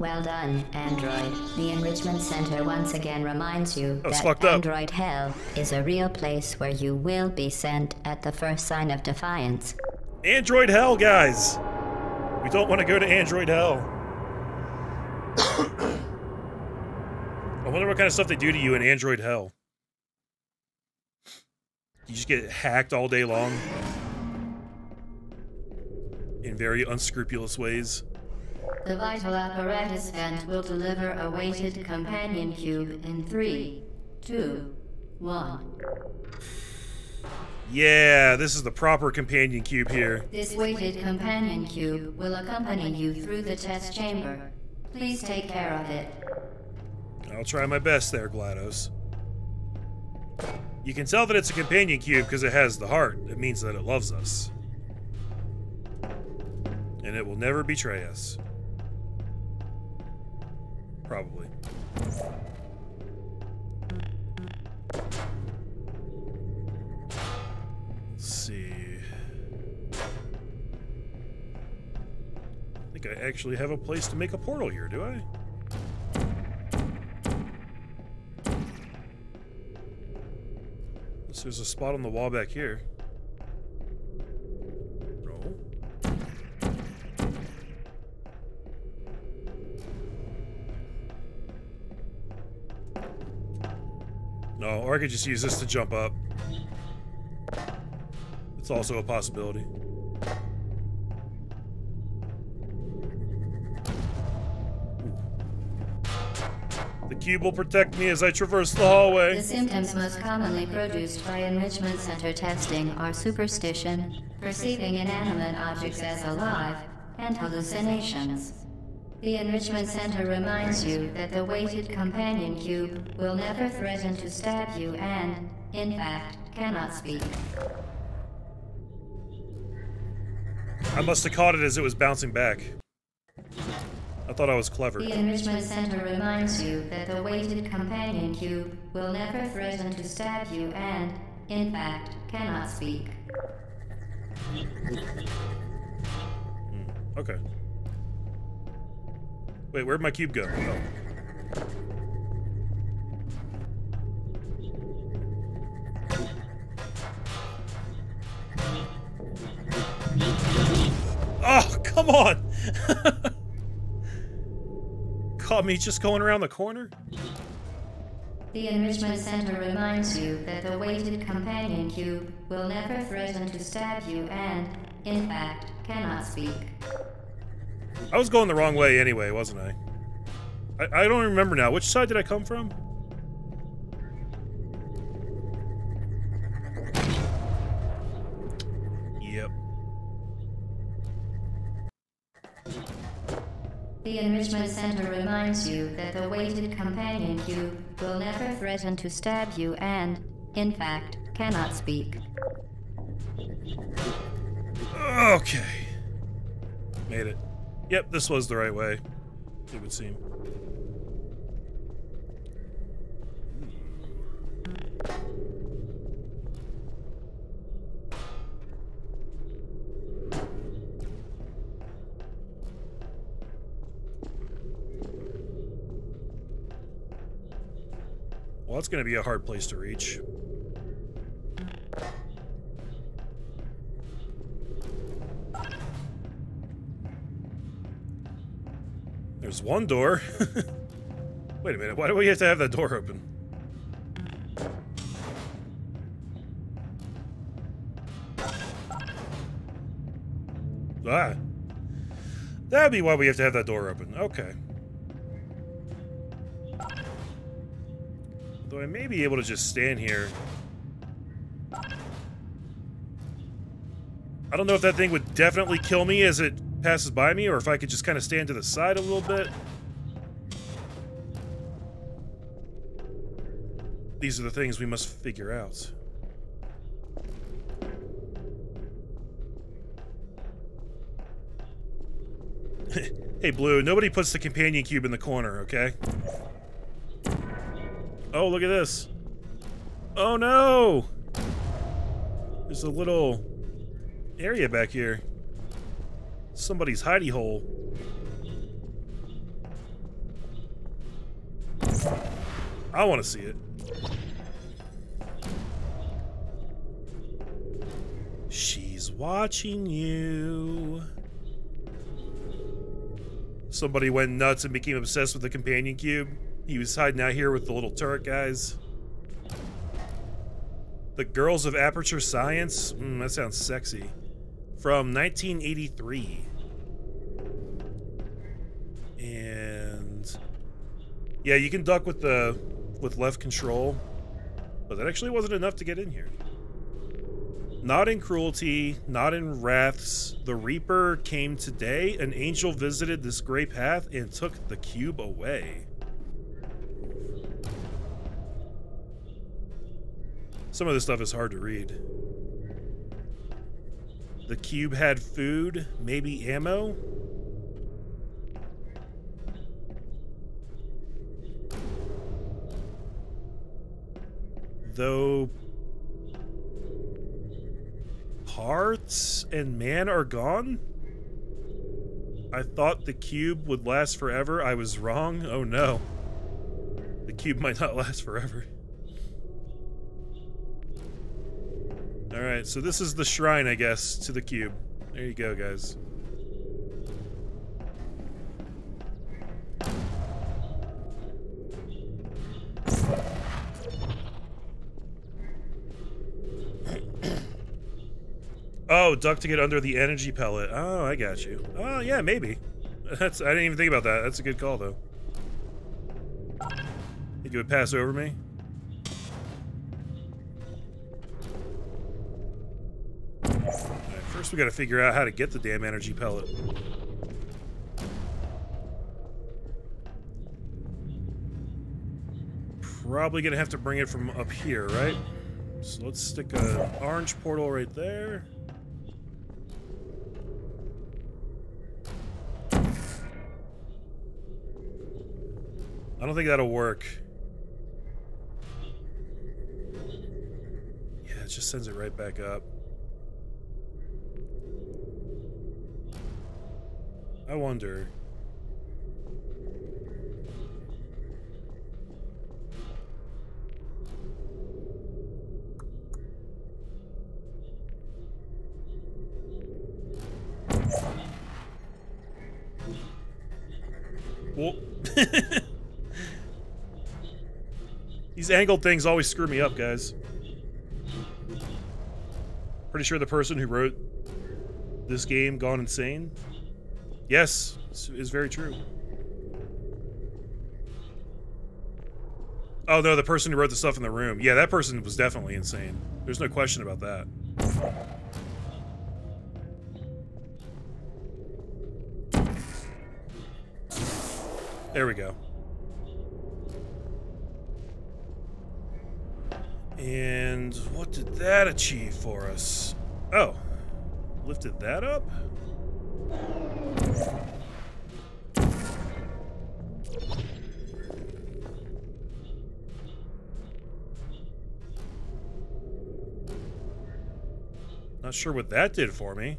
Well done, Android. The Enrichment Center once again reminds you that Android Hell is a real place where you will be sent at the first sign of defiance. Android Hell, guys! We don't want to go to Android Hell. I wonder what kind of stuff they do to you in Android Hell. You just get hacked all day long. In very unscrupulous ways. The vital apparatus vent will deliver a weighted companion cube in 3, 2, 1. Yeah, this is the proper companion cube here. This weighted companion cube will accompany you through the test chamber. Please take care of it. I'll try my best there, GLaDOS. You can tell that it's a companion cube because it has the heart. It means that it loves us. And it will never betray us. Probably. Let's see. I think I actually have a place to make a portal here, do I? So there's a spot on the wall back here. No, or I could just use this to jump up. It's also a possibility. The cube will protect me as I traverse the hallway. The symptoms most commonly produced by Enrichment Center testing are superstition, perceiving inanimate objects as alive, and hallucinations. The Enrichment Center reminds you that the weighted companion cube will never threaten to stab you and, in fact, cannot speak. I must have caught it as it was bouncing back. I thought I was clever. The Enrichment Center reminds you that the weighted companion cube will never threaten to stab you and, in fact, cannot speak. Okay. Wait, where'd my cube go? Oh. Oh, come on! Caught me just going around the corner? The Enrichment Center reminds you that the Weighted Companion Cube will never threaten to stab you and, in fact, cannot speak. I was going the wrong way anyway, wasn't I? I don't remember now. Which side did I come from? Yep. The Enrichment Center reminds you that the Weighted Companion Cube will never threaten to stab you and, in fact, cannot speak. Okay. Made it. Yep, this was the right way, it would seem. Well, it's going to be a hard place to reach. There's one door. Wait a minute, why do we have to have that door open? Ah. That'd be why we have to have that door open. Okay. Though I may be able to just stand here. I don't know if that thing would definitely kill me as it passes by me, or if I could just kind of stand to the side a little bit. These are the things we must figure out. Hey, Blue, nobody puts the companion cube in the corner, okay? Oh, look at this. Oh, no! There's a little area back here. Somebody's hidey hole. I want to see it. She's watching you. Somebody went nuts and became obsessed with the companion cube. He was hiding out here with the little turret guys. The Girls of Aperture Science? That sounds sexy. From 1983. And yeah, you can duck with the left control, but that actually wasn't enough to get in here. Not in cruelty, not in wraths, the Reaper came today. An angel visited this gray path and took the cube away. Some of this stuff is hard to read. The cube had food, maybe ammo? Though parts and man are gone? I thought the cube would last forever. I was wrong. Oh no. The cube might not last forever. Alright, so this is the shrine, I guess, to the cube. There you go, guys. Oh, duck to get under the energy pellet. Oh, I got you. Oh, yeah, maybe. That's, I didn't even think about that. That's a good call, though. Think it would pass over me? First, we gotta figure out how to get the damn energy pellet. Probably gonna have to bring it from up here, right? So let's stick an orange portal right there. I don't think that'll work. Yeah, it just sends it right back up. I wonder. Whoa. These angled things always screw me up, guys. Pretty sure the person who wrote this game gone insane. Yes, is very true. Oh no, the person who wrote the stuff in the room. Yeah, that person was definitely insane. There's no question about that. There we go. And what did that achieve for us? Oh, lifted that up? Not sure what that did for me.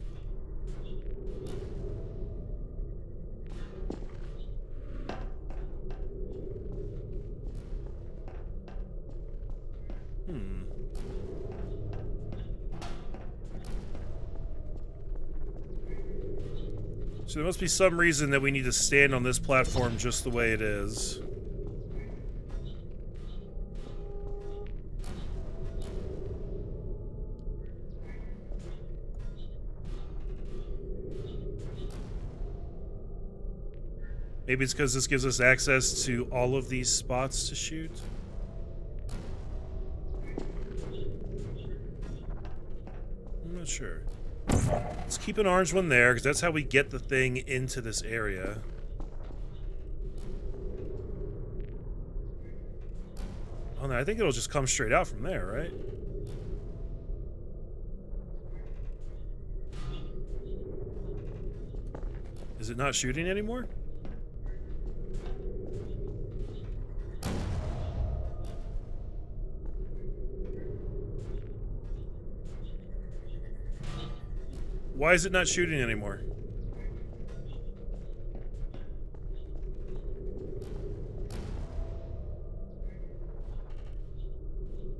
So there must be some reason that we need to stand on this platform just the way it is. Maybe it's because this gives us access to all of these spots to shoot. I'm not sure. Let's keep an orange one there, because that's how we get the thing into this area. Oh no, I think it'll just come straight out from there, right? Is it not shooting anymore? Why is it not shooting anymore?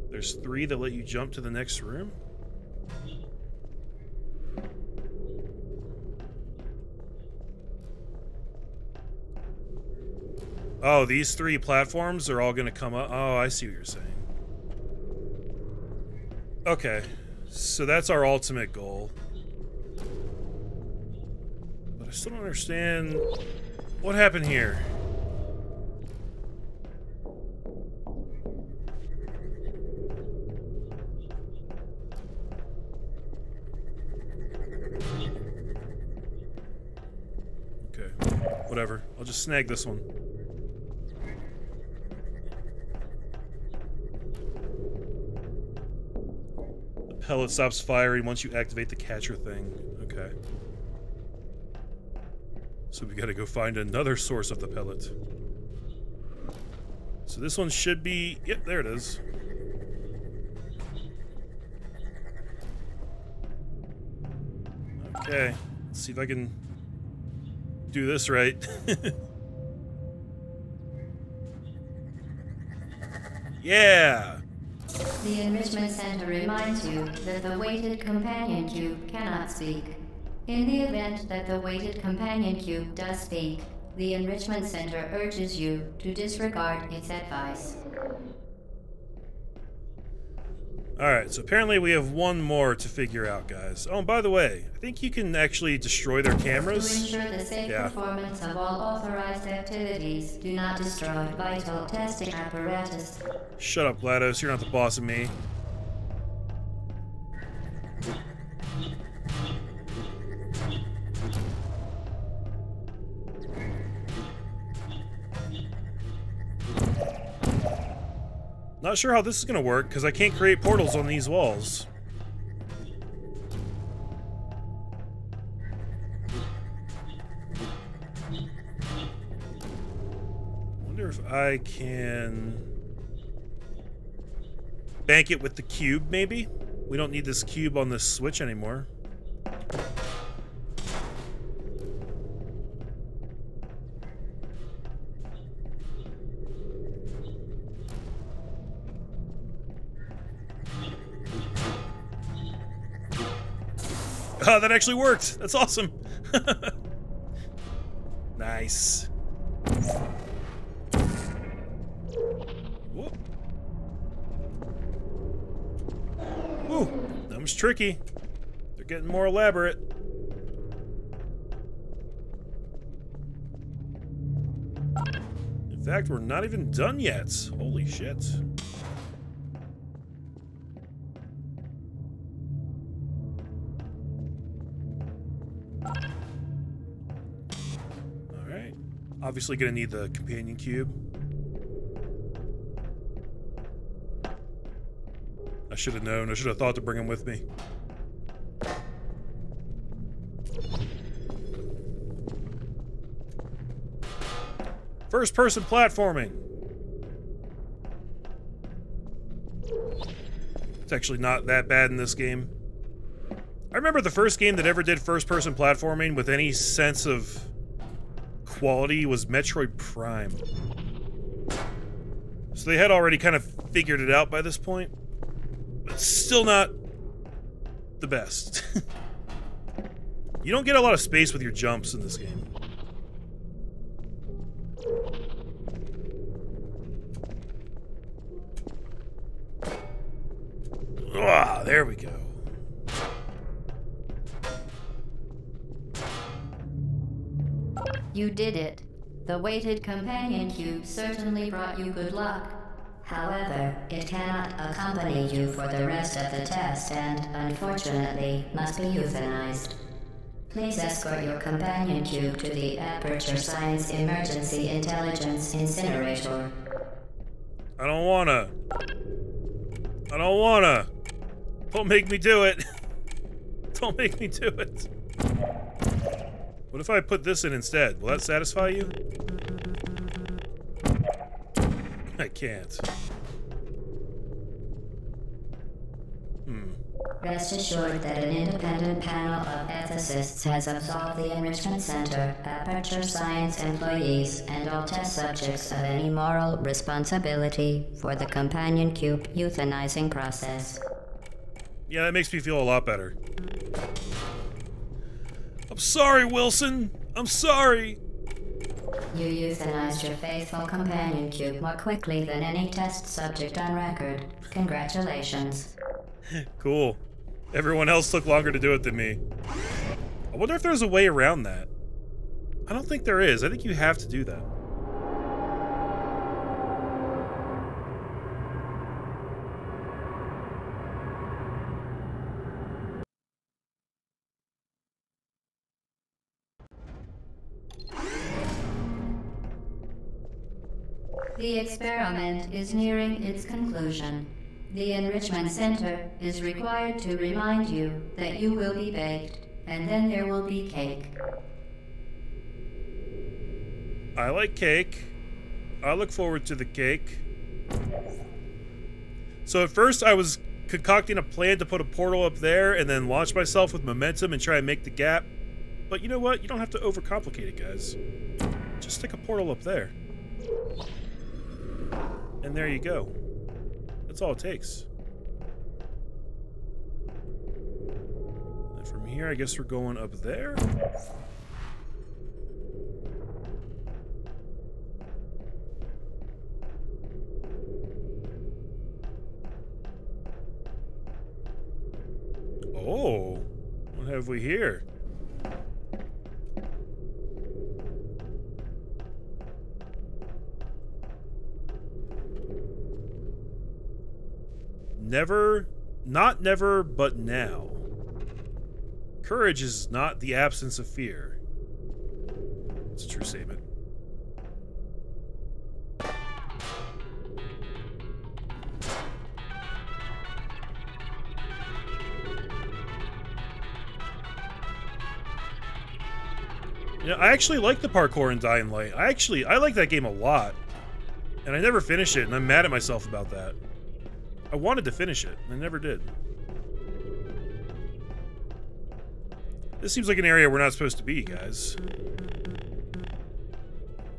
There's three that let you jump to the next room? Oh, these three platforms are all gonna come up. Oh, I see what you're saying. Okay, so that's our ultimate goal. I still don't understand what happened here. Okay, whatever. I'll just snag this one. The pellet stops firing once you activate the catcher thing. Okay. So we gotta go find another source of the pellet. So this one should be... Yep, there it is. Okay. Let's see if I can do this right. Yeah! The Enrichment Center reminds you that the Weighted Companion Cube cannot speak. In the event that the Weighted Companion Cube does speak, the Enrichment Center urges you to disregard its advice. Alright, so apparently we have one more to figure out, guys. Oh, and by the way, I think you can actually destroy their cameras. To ensure the safe performance of all authorized activities, do not destroy vital testing apparatus. Shut up, GLaDOS. You're not the boss of me. Not sure how this is gonna work, because I can't create portals on these walls. I wonder if I can... bank it with the cube, maybe? We don't need this cube on this switch anymore. Haha, that actually worked! That's awesome! Nice. Whoa. Woo! That was tricky. They're getting more elaborate. In fact, we're not even done yet. Holy shit. Alright. Obviously gonna need the companion cube. I should have known. I should have thought to bring him with me. First-person platforming. It's actually not that bad in this game. I remember the first game that ever did first-person platforming with any sense of quality was Metroid Prime. So they had already kind of figured it out by this point. But still not the best. You don't get a lot of space with your jumps in this game. Ah, there we go. You did it. The weighted companion cube certainly brought you good luck. However, it cannot accompany you for the rest of the test and, unfortunately, must be euthanized. Please escort your companion cube to the Aperture Science Emergency Intelligence Incinerator. I don't wanna. I don't wanna. Don't make me do it. Don't make me do it. What if I put this in instead? Will that satisfy you? I can't. Rest assured that an independent panel of ethicists has absolved the Enrichment Center, Aperture Science employees, and all test subjects of any moral responsibility for the companion cube euthanizing process. Yeah, that makes me feel a lot better. I'm sorry, Wilson! I'm sorry! You euthanized your faithful companion cube more quickly than any test subject on record. Congratulations. Cool. Everyone else took longer to do it than me. I wonder if there's a way around that. I don't think there is. I think you have to do that. The experiment is nearing its conclusion. The Enrichment Center is required to remind you that you will be baked, and then there will be cake. I like cake. I look forward to the cake. So at first I was concocting a plan to put a portal up there and then launch myself with momentum and try and make the gap. But you know what? You don't have to overcomplicate it, guys. Just stick a portal up there. And there you go. That's all it takes. And from here, I guess we're going up there. Oh, what have we here? Never, not never, but now. Courage is not the absence of fear. It's a true statement. You know, I actually like the parkour in Dying Light. I like that game a lot. And I never finish it, and I'm mad at myself about that. I wanted to finish it, and I never did. This seems like an area we're not supposed to be, guys.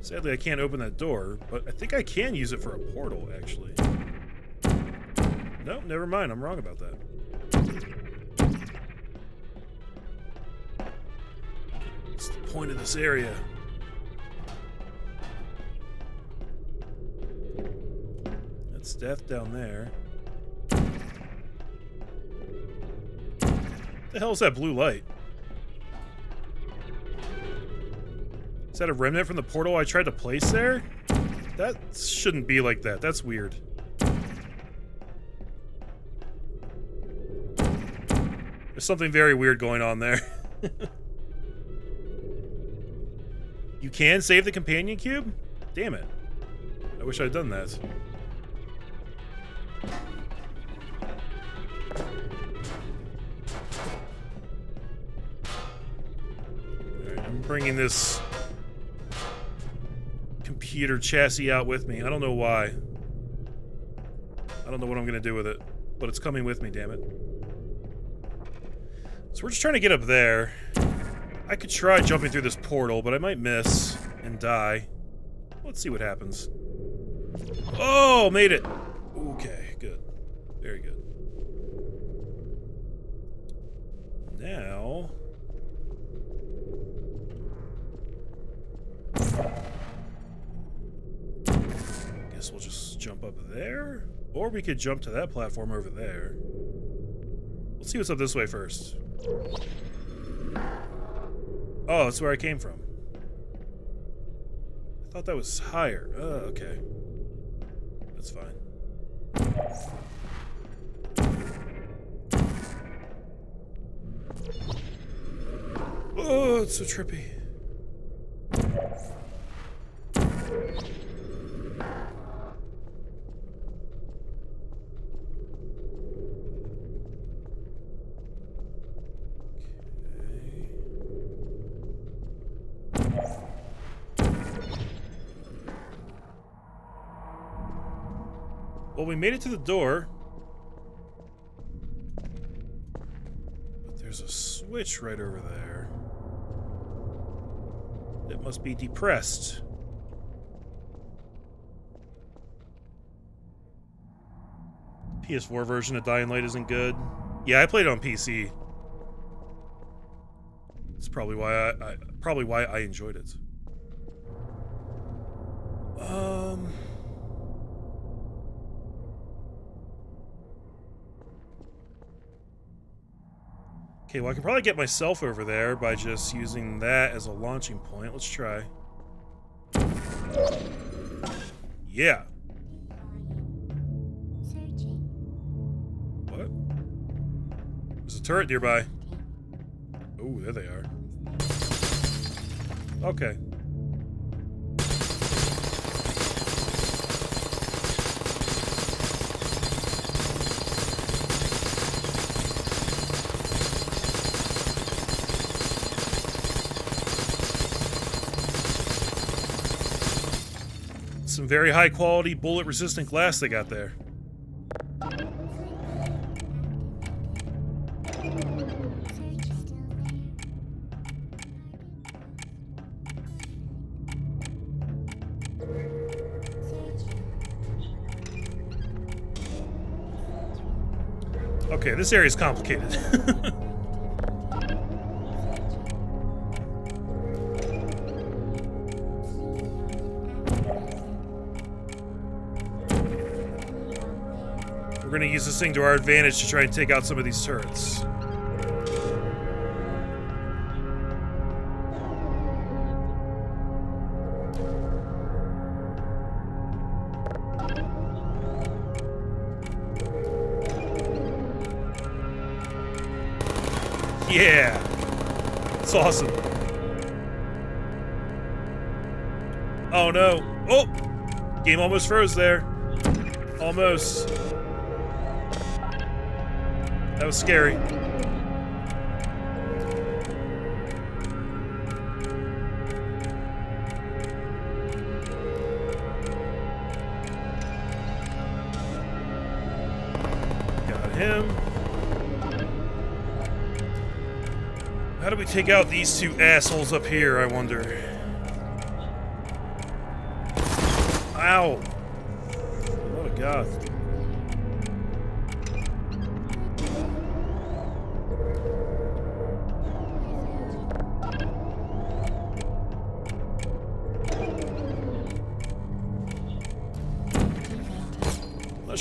Sadly, I can't open that door, but I think I can use it for a portal, actually. Nope, never mind. I'm wrong about that. What's the point of this area? That's death down there. What the hell is that blue light? Is that a remnant from the portal I tried to place there? That shouldn't be like that. That's weird. There's something very weird going on there. You can save the companion cube? Damn it. I wish I'd done that. Alright, I'm bringing this computer chassis out with me. I don't know why. I don't know what I'm gonna do with it, but it's coming with me, damn it. So we're just trying to get up there. I could try jumping through this portal, but I might miss and die. Let's see what happens. Oh, made it! Okay, good. Very good. Now... guess we'll just jump up there. Or we could jump to that platform over there. Let's see what's up this way first. Oh, that's where I came from. I thought that was higher. Oh, okay. That's fine. Oh, it's so trippy. Well, we made it to the door. But there's a switch right over there. That must be depressed. PS4 version of Dying Light isn't good. Yeah, I played it on PC. That's probably why I enjoyed it. Okay, well I can probably get myself over there by just using that as a launching point. Let's try. Yeah. What? There's a turret nearby. Oh, there they are. Okay. Some very high quality bullet resistant glass they got there. Okay, this area is complicated. We're gonna use this thing to our advantage to try and take out some of these turrets. Yeah! It's awesome. Oh no. Oh! Game almost froze there. Almost. That was scary. Got him. How do we take out these two assholes up here, I wonder? Ow! What a god.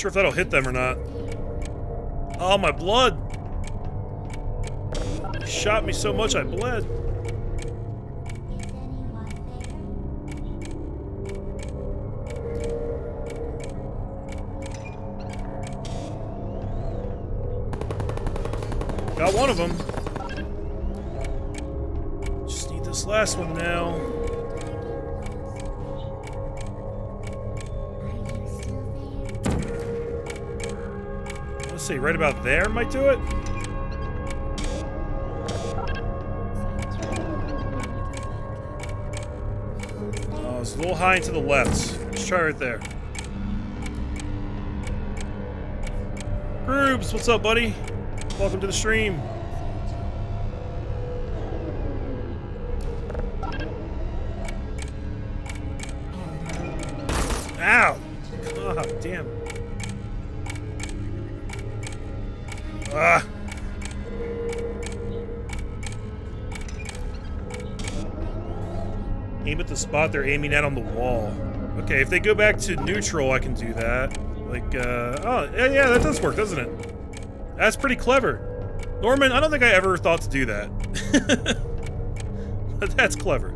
Not sure if that'll hit them or not. Oh, my blood! He shot me so much I bled. Got one of them. Just need this last one now. Let's see, right about there might do it. Oh, it's a little high and to the left. Let's try right there. Groobs, what's up, buddy? Welcome to the stream. Ow! God damn. Ah! Aim at the spot they're aiming at on the wall. Okay, if they go back to neutral, I can do that. Like, oh, yeah, that does work, doesn't it? That's pretty clever. Norman, I don't think I ever thought to do that. But that's clever.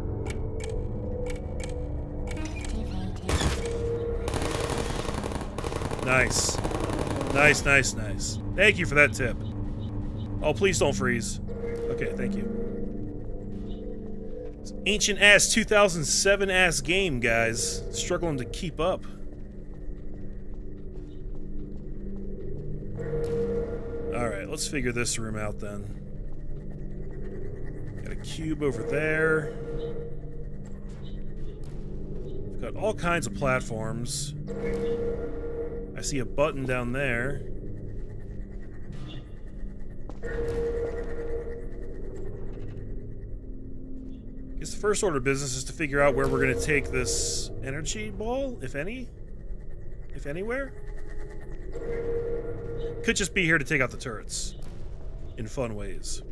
Nice. Nice, nice, nice. Thank you for that tip. Oh, please don't freeze. Okay, thank you. It's ancient ass 2007 ass game, guys. Struggling to keep up. Alright, let's figure this room out then. Got a cube over there. We've got all kinds of platforms. I see a button down there. I guess the first order of business is to figure out where we're going to take this energy ball, if any. If anywhere. Could just be here to take out the turrets in fun ways.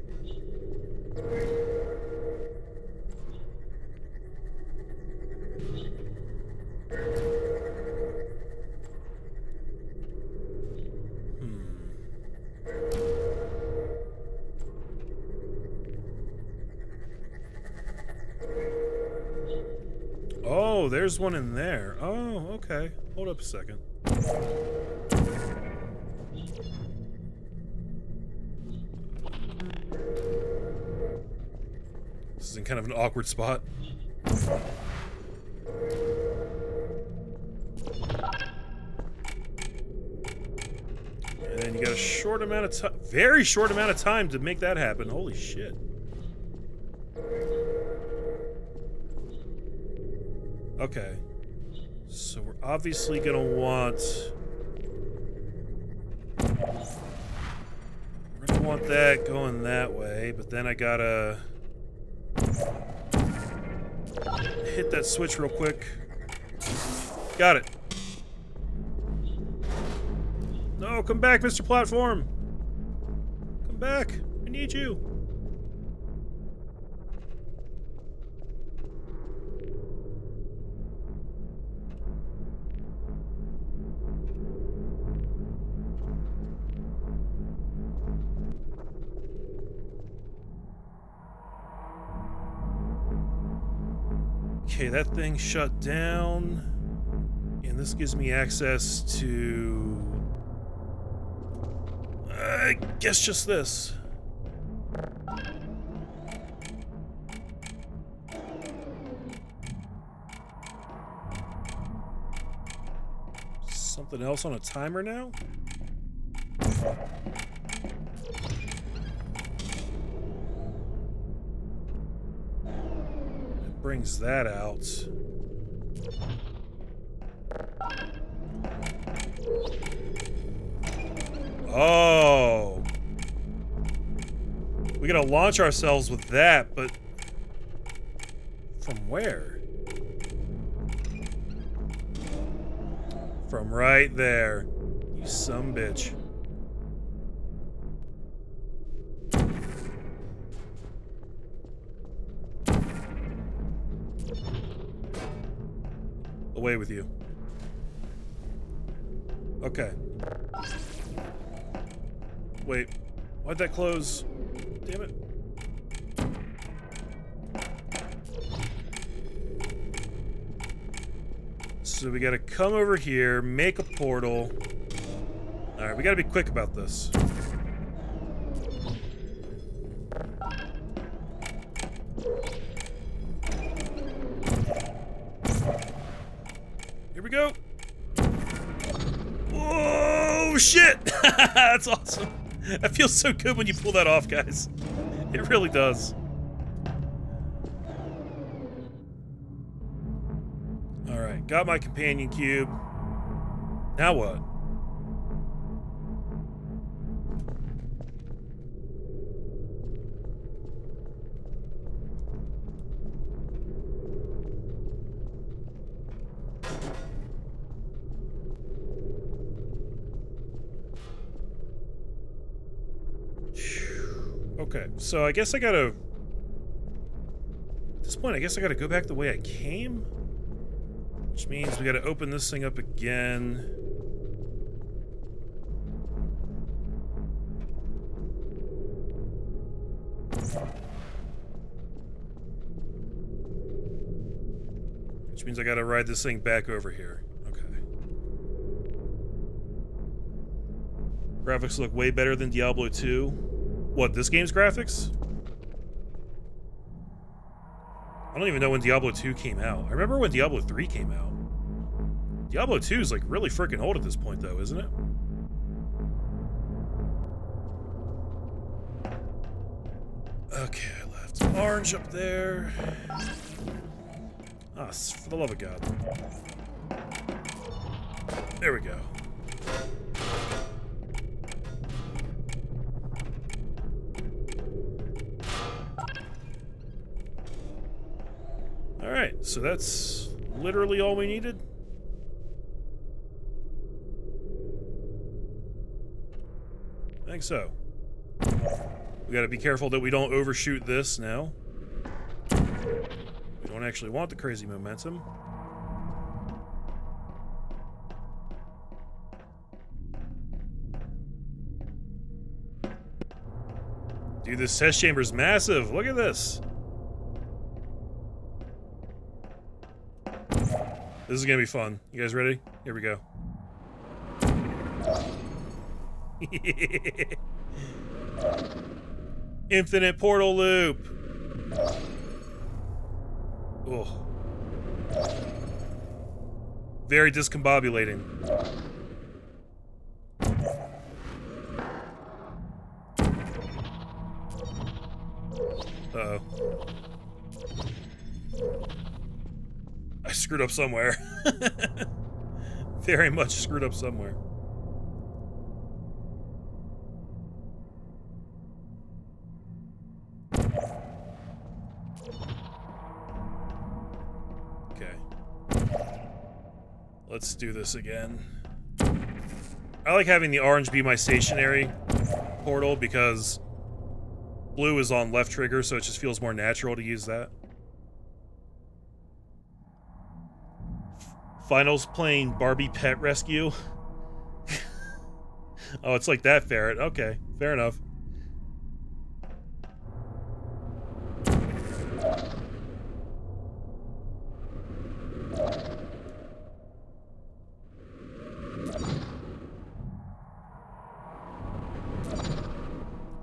Oh, there's one in there. Oh, okay. Hold up a second. This is in kind of an awkward spot. And then you got a short amount of time, very short amount of time to make that happen. Holy shit. Okay. So we're obviously gonna want... We're gonna want that going that way, but then I gotta... Hit that switch real quick. Got it. No, come back, Mr. Platform. Come back. I need you. Okay, that thing shut down, and this gives me access to... I guess just this. Something else on a timer now? Brings that out. Oh. We gotta launch ourselves with that, but from where? From right there. You sumbitch. Away with you. Okay. Wait. Why'd that close? Damn it. So we gotta come over here, make a portal. Alright, we gotta be quick about this. Here we go! Whoa, shit! That's awesome! That feels so good when you pull that off, guys. It really does. Got my companion cube. Now what? Okay, so I guess I gotta... At this point, I guess I gotta go back the way I came? Which means we gotta open this thing up again. Which means I gotta ride this thing back over here. Okay. Graphics look way better than Diablo 2. What, this game's graphics? I don't even know when Diablo 2 came out. I remember when Diablo 3 came out. Diablo 2 is like really freaking old at this point though, isn't it? Okay, I left orange up there. Ah, for the love of God. There we go. Alright, so that's literally all we needed. I think so. We gotta be careful that we don't overshoot this now. We don't actually want the crazy momentum. Dude, this test chamber's massive! Look at this! This is gonna be fun. You guys ready? Here we go. Infinite portal loop. Oh. Very discombobulating. Uh-oh. I screwed up somewhere. Very much screwed up somewhere. Okay. Let's do this again. I like having the orange be my stationary portal because blue is on left trigger, so it just feels more natural to use that. Finals playing Barbie Pet Rescue. Oh, it's like that ferret. Okay, fair enough.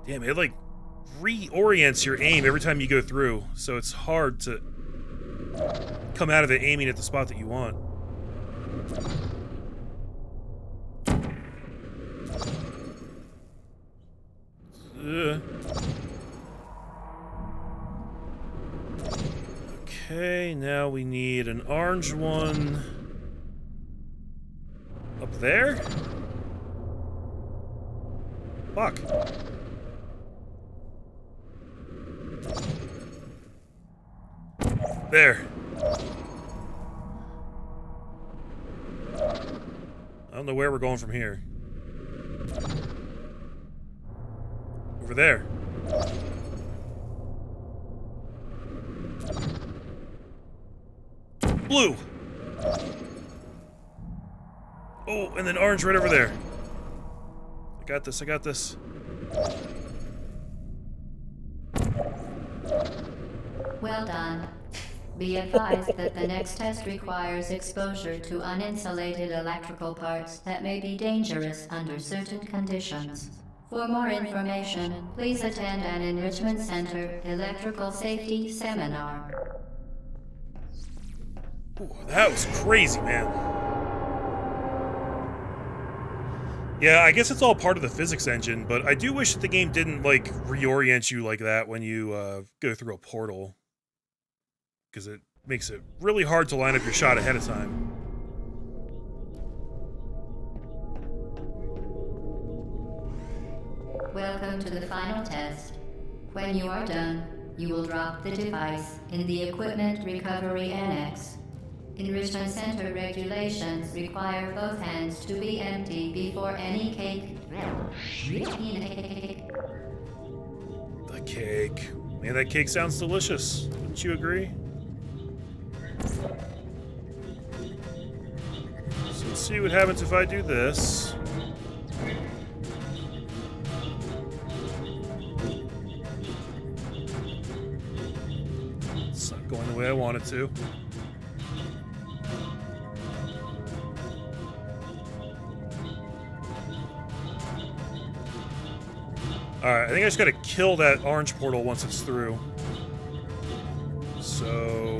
Damn, it like reorients your aim every time you go through, so it's hard to come out of it aiming at the spot that you want. Okay, now we need an orange one up there. Fuck. There. I don't know where we're going from here. Over there. Blue! Oh, and then orange right over there. I got this, I got this. Well done. Be advised that the next test requires exposure to uninsulated electrical parts that may be dangerous under certain conditions. For more information, please attend an Enrichment Center Electrical Safety Seminar. Ooh, that was crazy, man. Yeah, I guess it's all part of the physics engine, but I do wish that the game didn't, like, reorient you like that when you go through a portal. Because it makes it really hard to line up your shot ahead of time. Welcome to the final test. When you are done, you will drop the device in the Equipment Recovery Annex. Enrichment Center regulations require both hands to be empty before any cake. The cake. Man, that cake sounds delicious. Wouldn't you agree? So let's see what happens if I do this. It's not going the way I want it to. Alright, I think I just gotta kill that orange portal once it's through. So...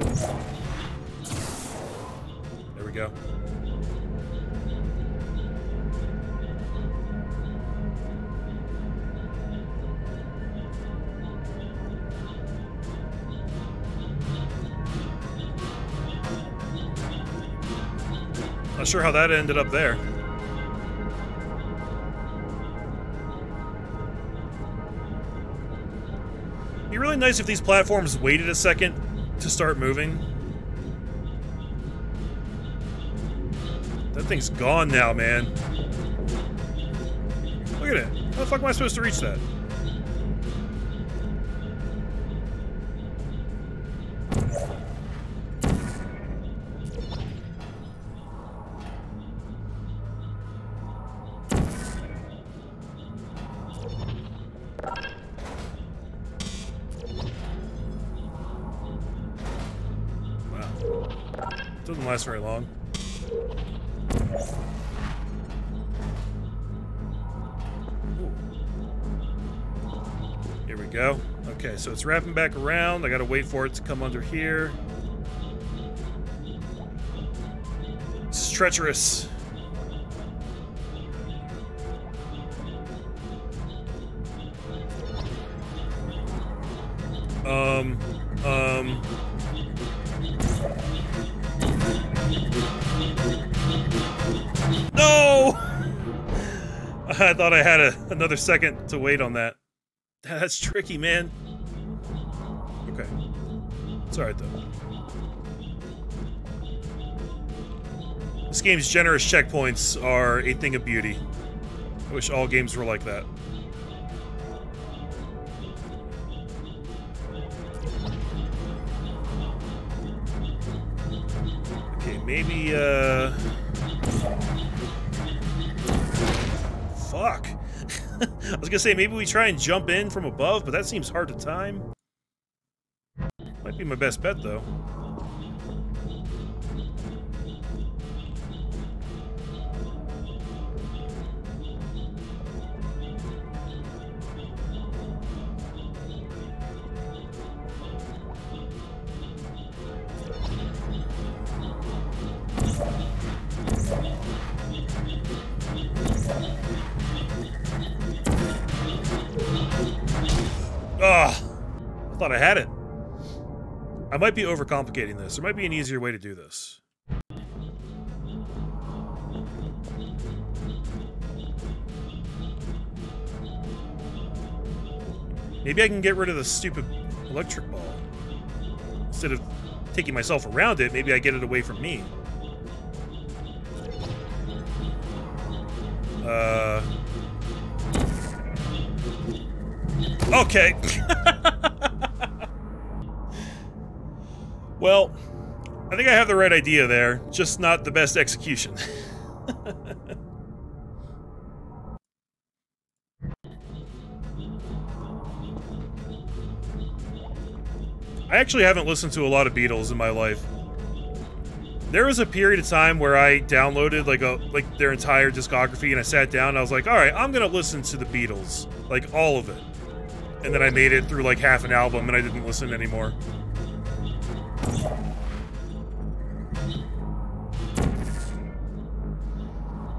there we go. Not sure how that ended up there. Really nice if these platforms waited a second to start moving. That thing's gone now, man. Look at it. How the fuck am I supposed to reach that? Last very long. Ooh. Here we go. Okay, so it's wrapping back around. I gotta wait for it to come under here. This is treacherous. I thought I had another second to wait on that. That's tricky, man. Okay. It's alright, though. This game's generous checkpoints are a thing of beauty. I wish all games were like that. Okay, maybe, fuck. I was gonna say, maybe we try and jump in from above, but that seems hard to time. Might be my best bet, though. I had it. I might be overcomplicating this. There might be an easier way to do this. Maybe I can get rid of the stupid electric ball. Instead of taking myself around it, maybe I get it away from me. Okay. Well, I think I have the right idea there, just not the best execution. I actually haven't listened to a lot of Beatles in my life. There was a period of time where I downloaded like their entire discography, and I sat down and I was like, all right, I'm gonna listen to the Beatles, like all of it. And then I made it through like half an album and I didn't listen anymore.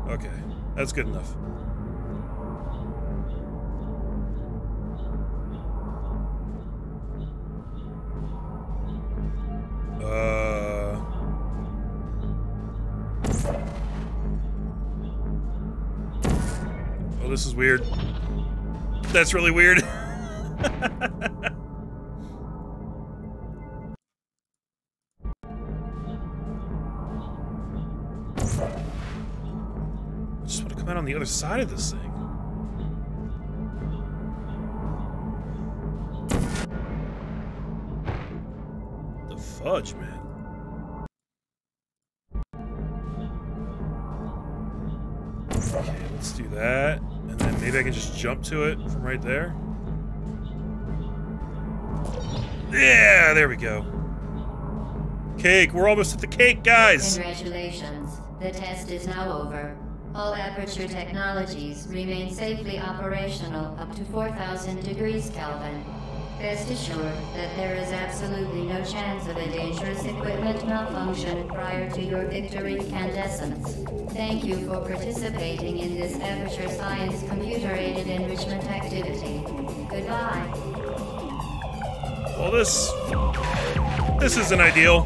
Okay, that's good enough. Oh, this is weird. That's really weird. I just want to come out on the other side of this thing. The fudge, man. Okay, let's do that. And then maybe I can just jump to it from right there. Yeah, there we go. Cake, we're almost at the cake, guys! Congratulations, the test is now over. All Aperture technologies remain safely operational up to 4,000 degrees Kelvin. Best assured that there is absolutely no chance of a dangerous equipment malfunction prior to your victory incandescence. Thank you for participating in this Aperture Science computer-aided enrichment activity. Goodbye. Well, this isn't ideal,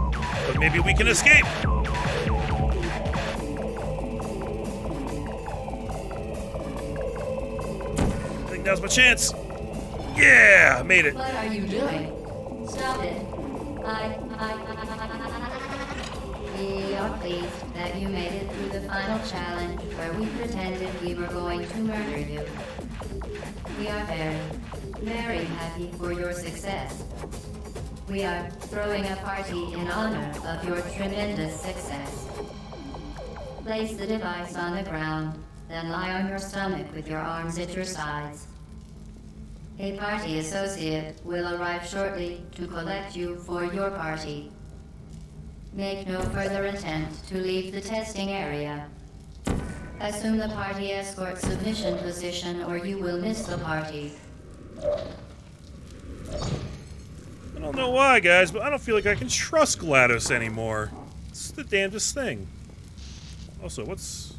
but maybe we can escape. I think now's my chance. Yeah, I made it. What are you doing? Stop it. We are pleased that you made it through the final challenge where we pretended we were going to murder you. We are very happy for your success. We are throwing a party in honor of your tremendous success. Place the device on the ground, then lie on your stomach with your arms at your sides. A party associate will arrive shortly to collect you for your party. Make no further attempt to leave the testing area. Assume the party escort submission position or you will miss the party. I don't know why, guys, but I don't feel like I can trust GLaDOS anymore. It's the damnedest thing. Also, what's...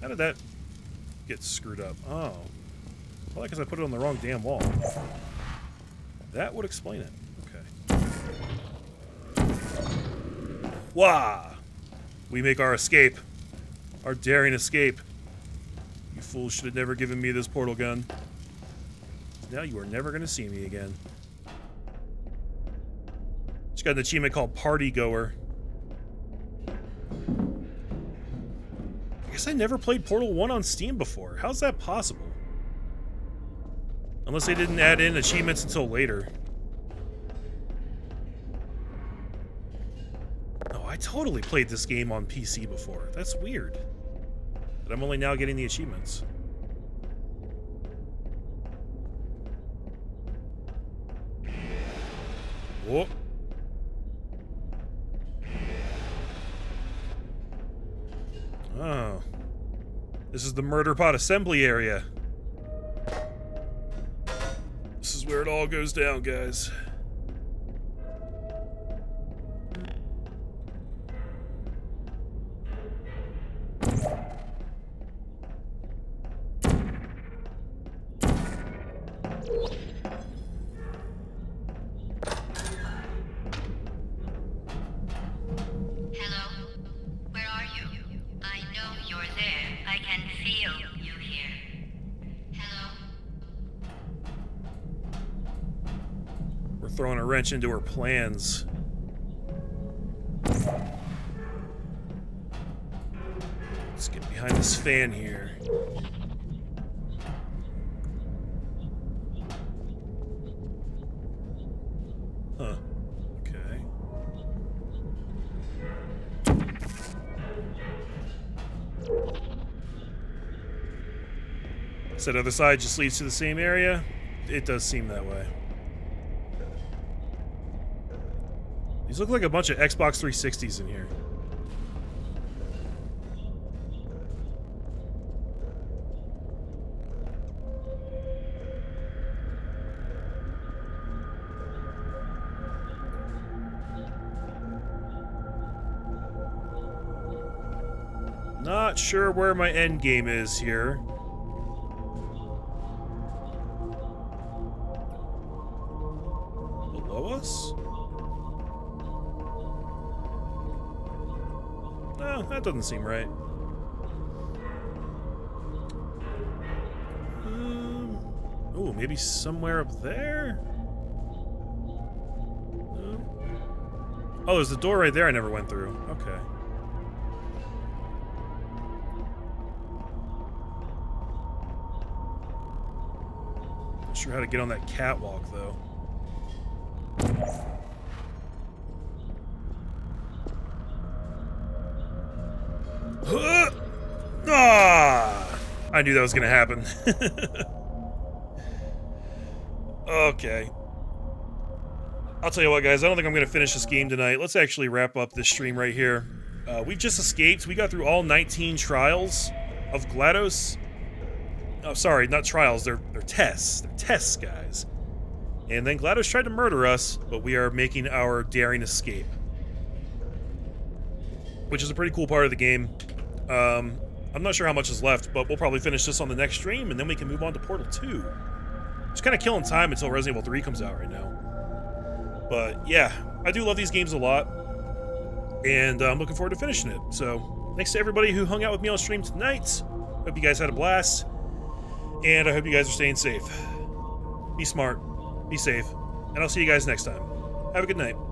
How did that get screwed up? Oh. Probably because I put it on the wrong damn wall. That would explain it. Okay. Wah! We make our escape. Our daring escape. You fools should have never given me this portal gun. Now you are never going to see me again. Just got an achievement called Party Goer. I guess I never played Portal 1 on Steam before. How's that possible? Unless they didn't add in achievements until later. Oh, I totally played this game on PC before. That's weird. But I'm only now getting the achievements. Whoa. Oh. This is the murder pot assembly area. This is where it all goes down, guys. Into her plans. Let's get behind this fan here. Huh. Okay. Said other side just leads to the same area. It does seem that way. These look like a bunch of Xbox 360s in here. Not sure where my end game is here. Below us? No, that doesn't seem right. Oh, maybe somewhere up there? No. Oh, there's the door right there I never went through. Okay. Sure how to get on that catwalk though. Ah! I knew that was gonna happen. Okay. I'll tell you what guys, I don't think I'm gonna finish this game tonight. Let's actually wrap up this stream right here. We've just escaped. We got through all 19 trials of GLaDOS. Oh, sorry, not trials, they're tests. They're tests, guys. And then GLaDOS tried to murder us, but we are making our daring escape. Which is a pretty cool part of the game. I'm not sure how much is left, but we'll probably finish this on the next stream, and then we can move on to Portal 2. Just kind of killing time until Resident Evil 3 comes out right now. But, yeah, I do love these games a lot. And I'm looking forward to finishing it. So, thanks to everybody who hung out with me on stream tonight. Hope you guys had a blast. And I hope you guys are staying safe. Be smart, be safe, and I'll see you guys next time. Have a good night.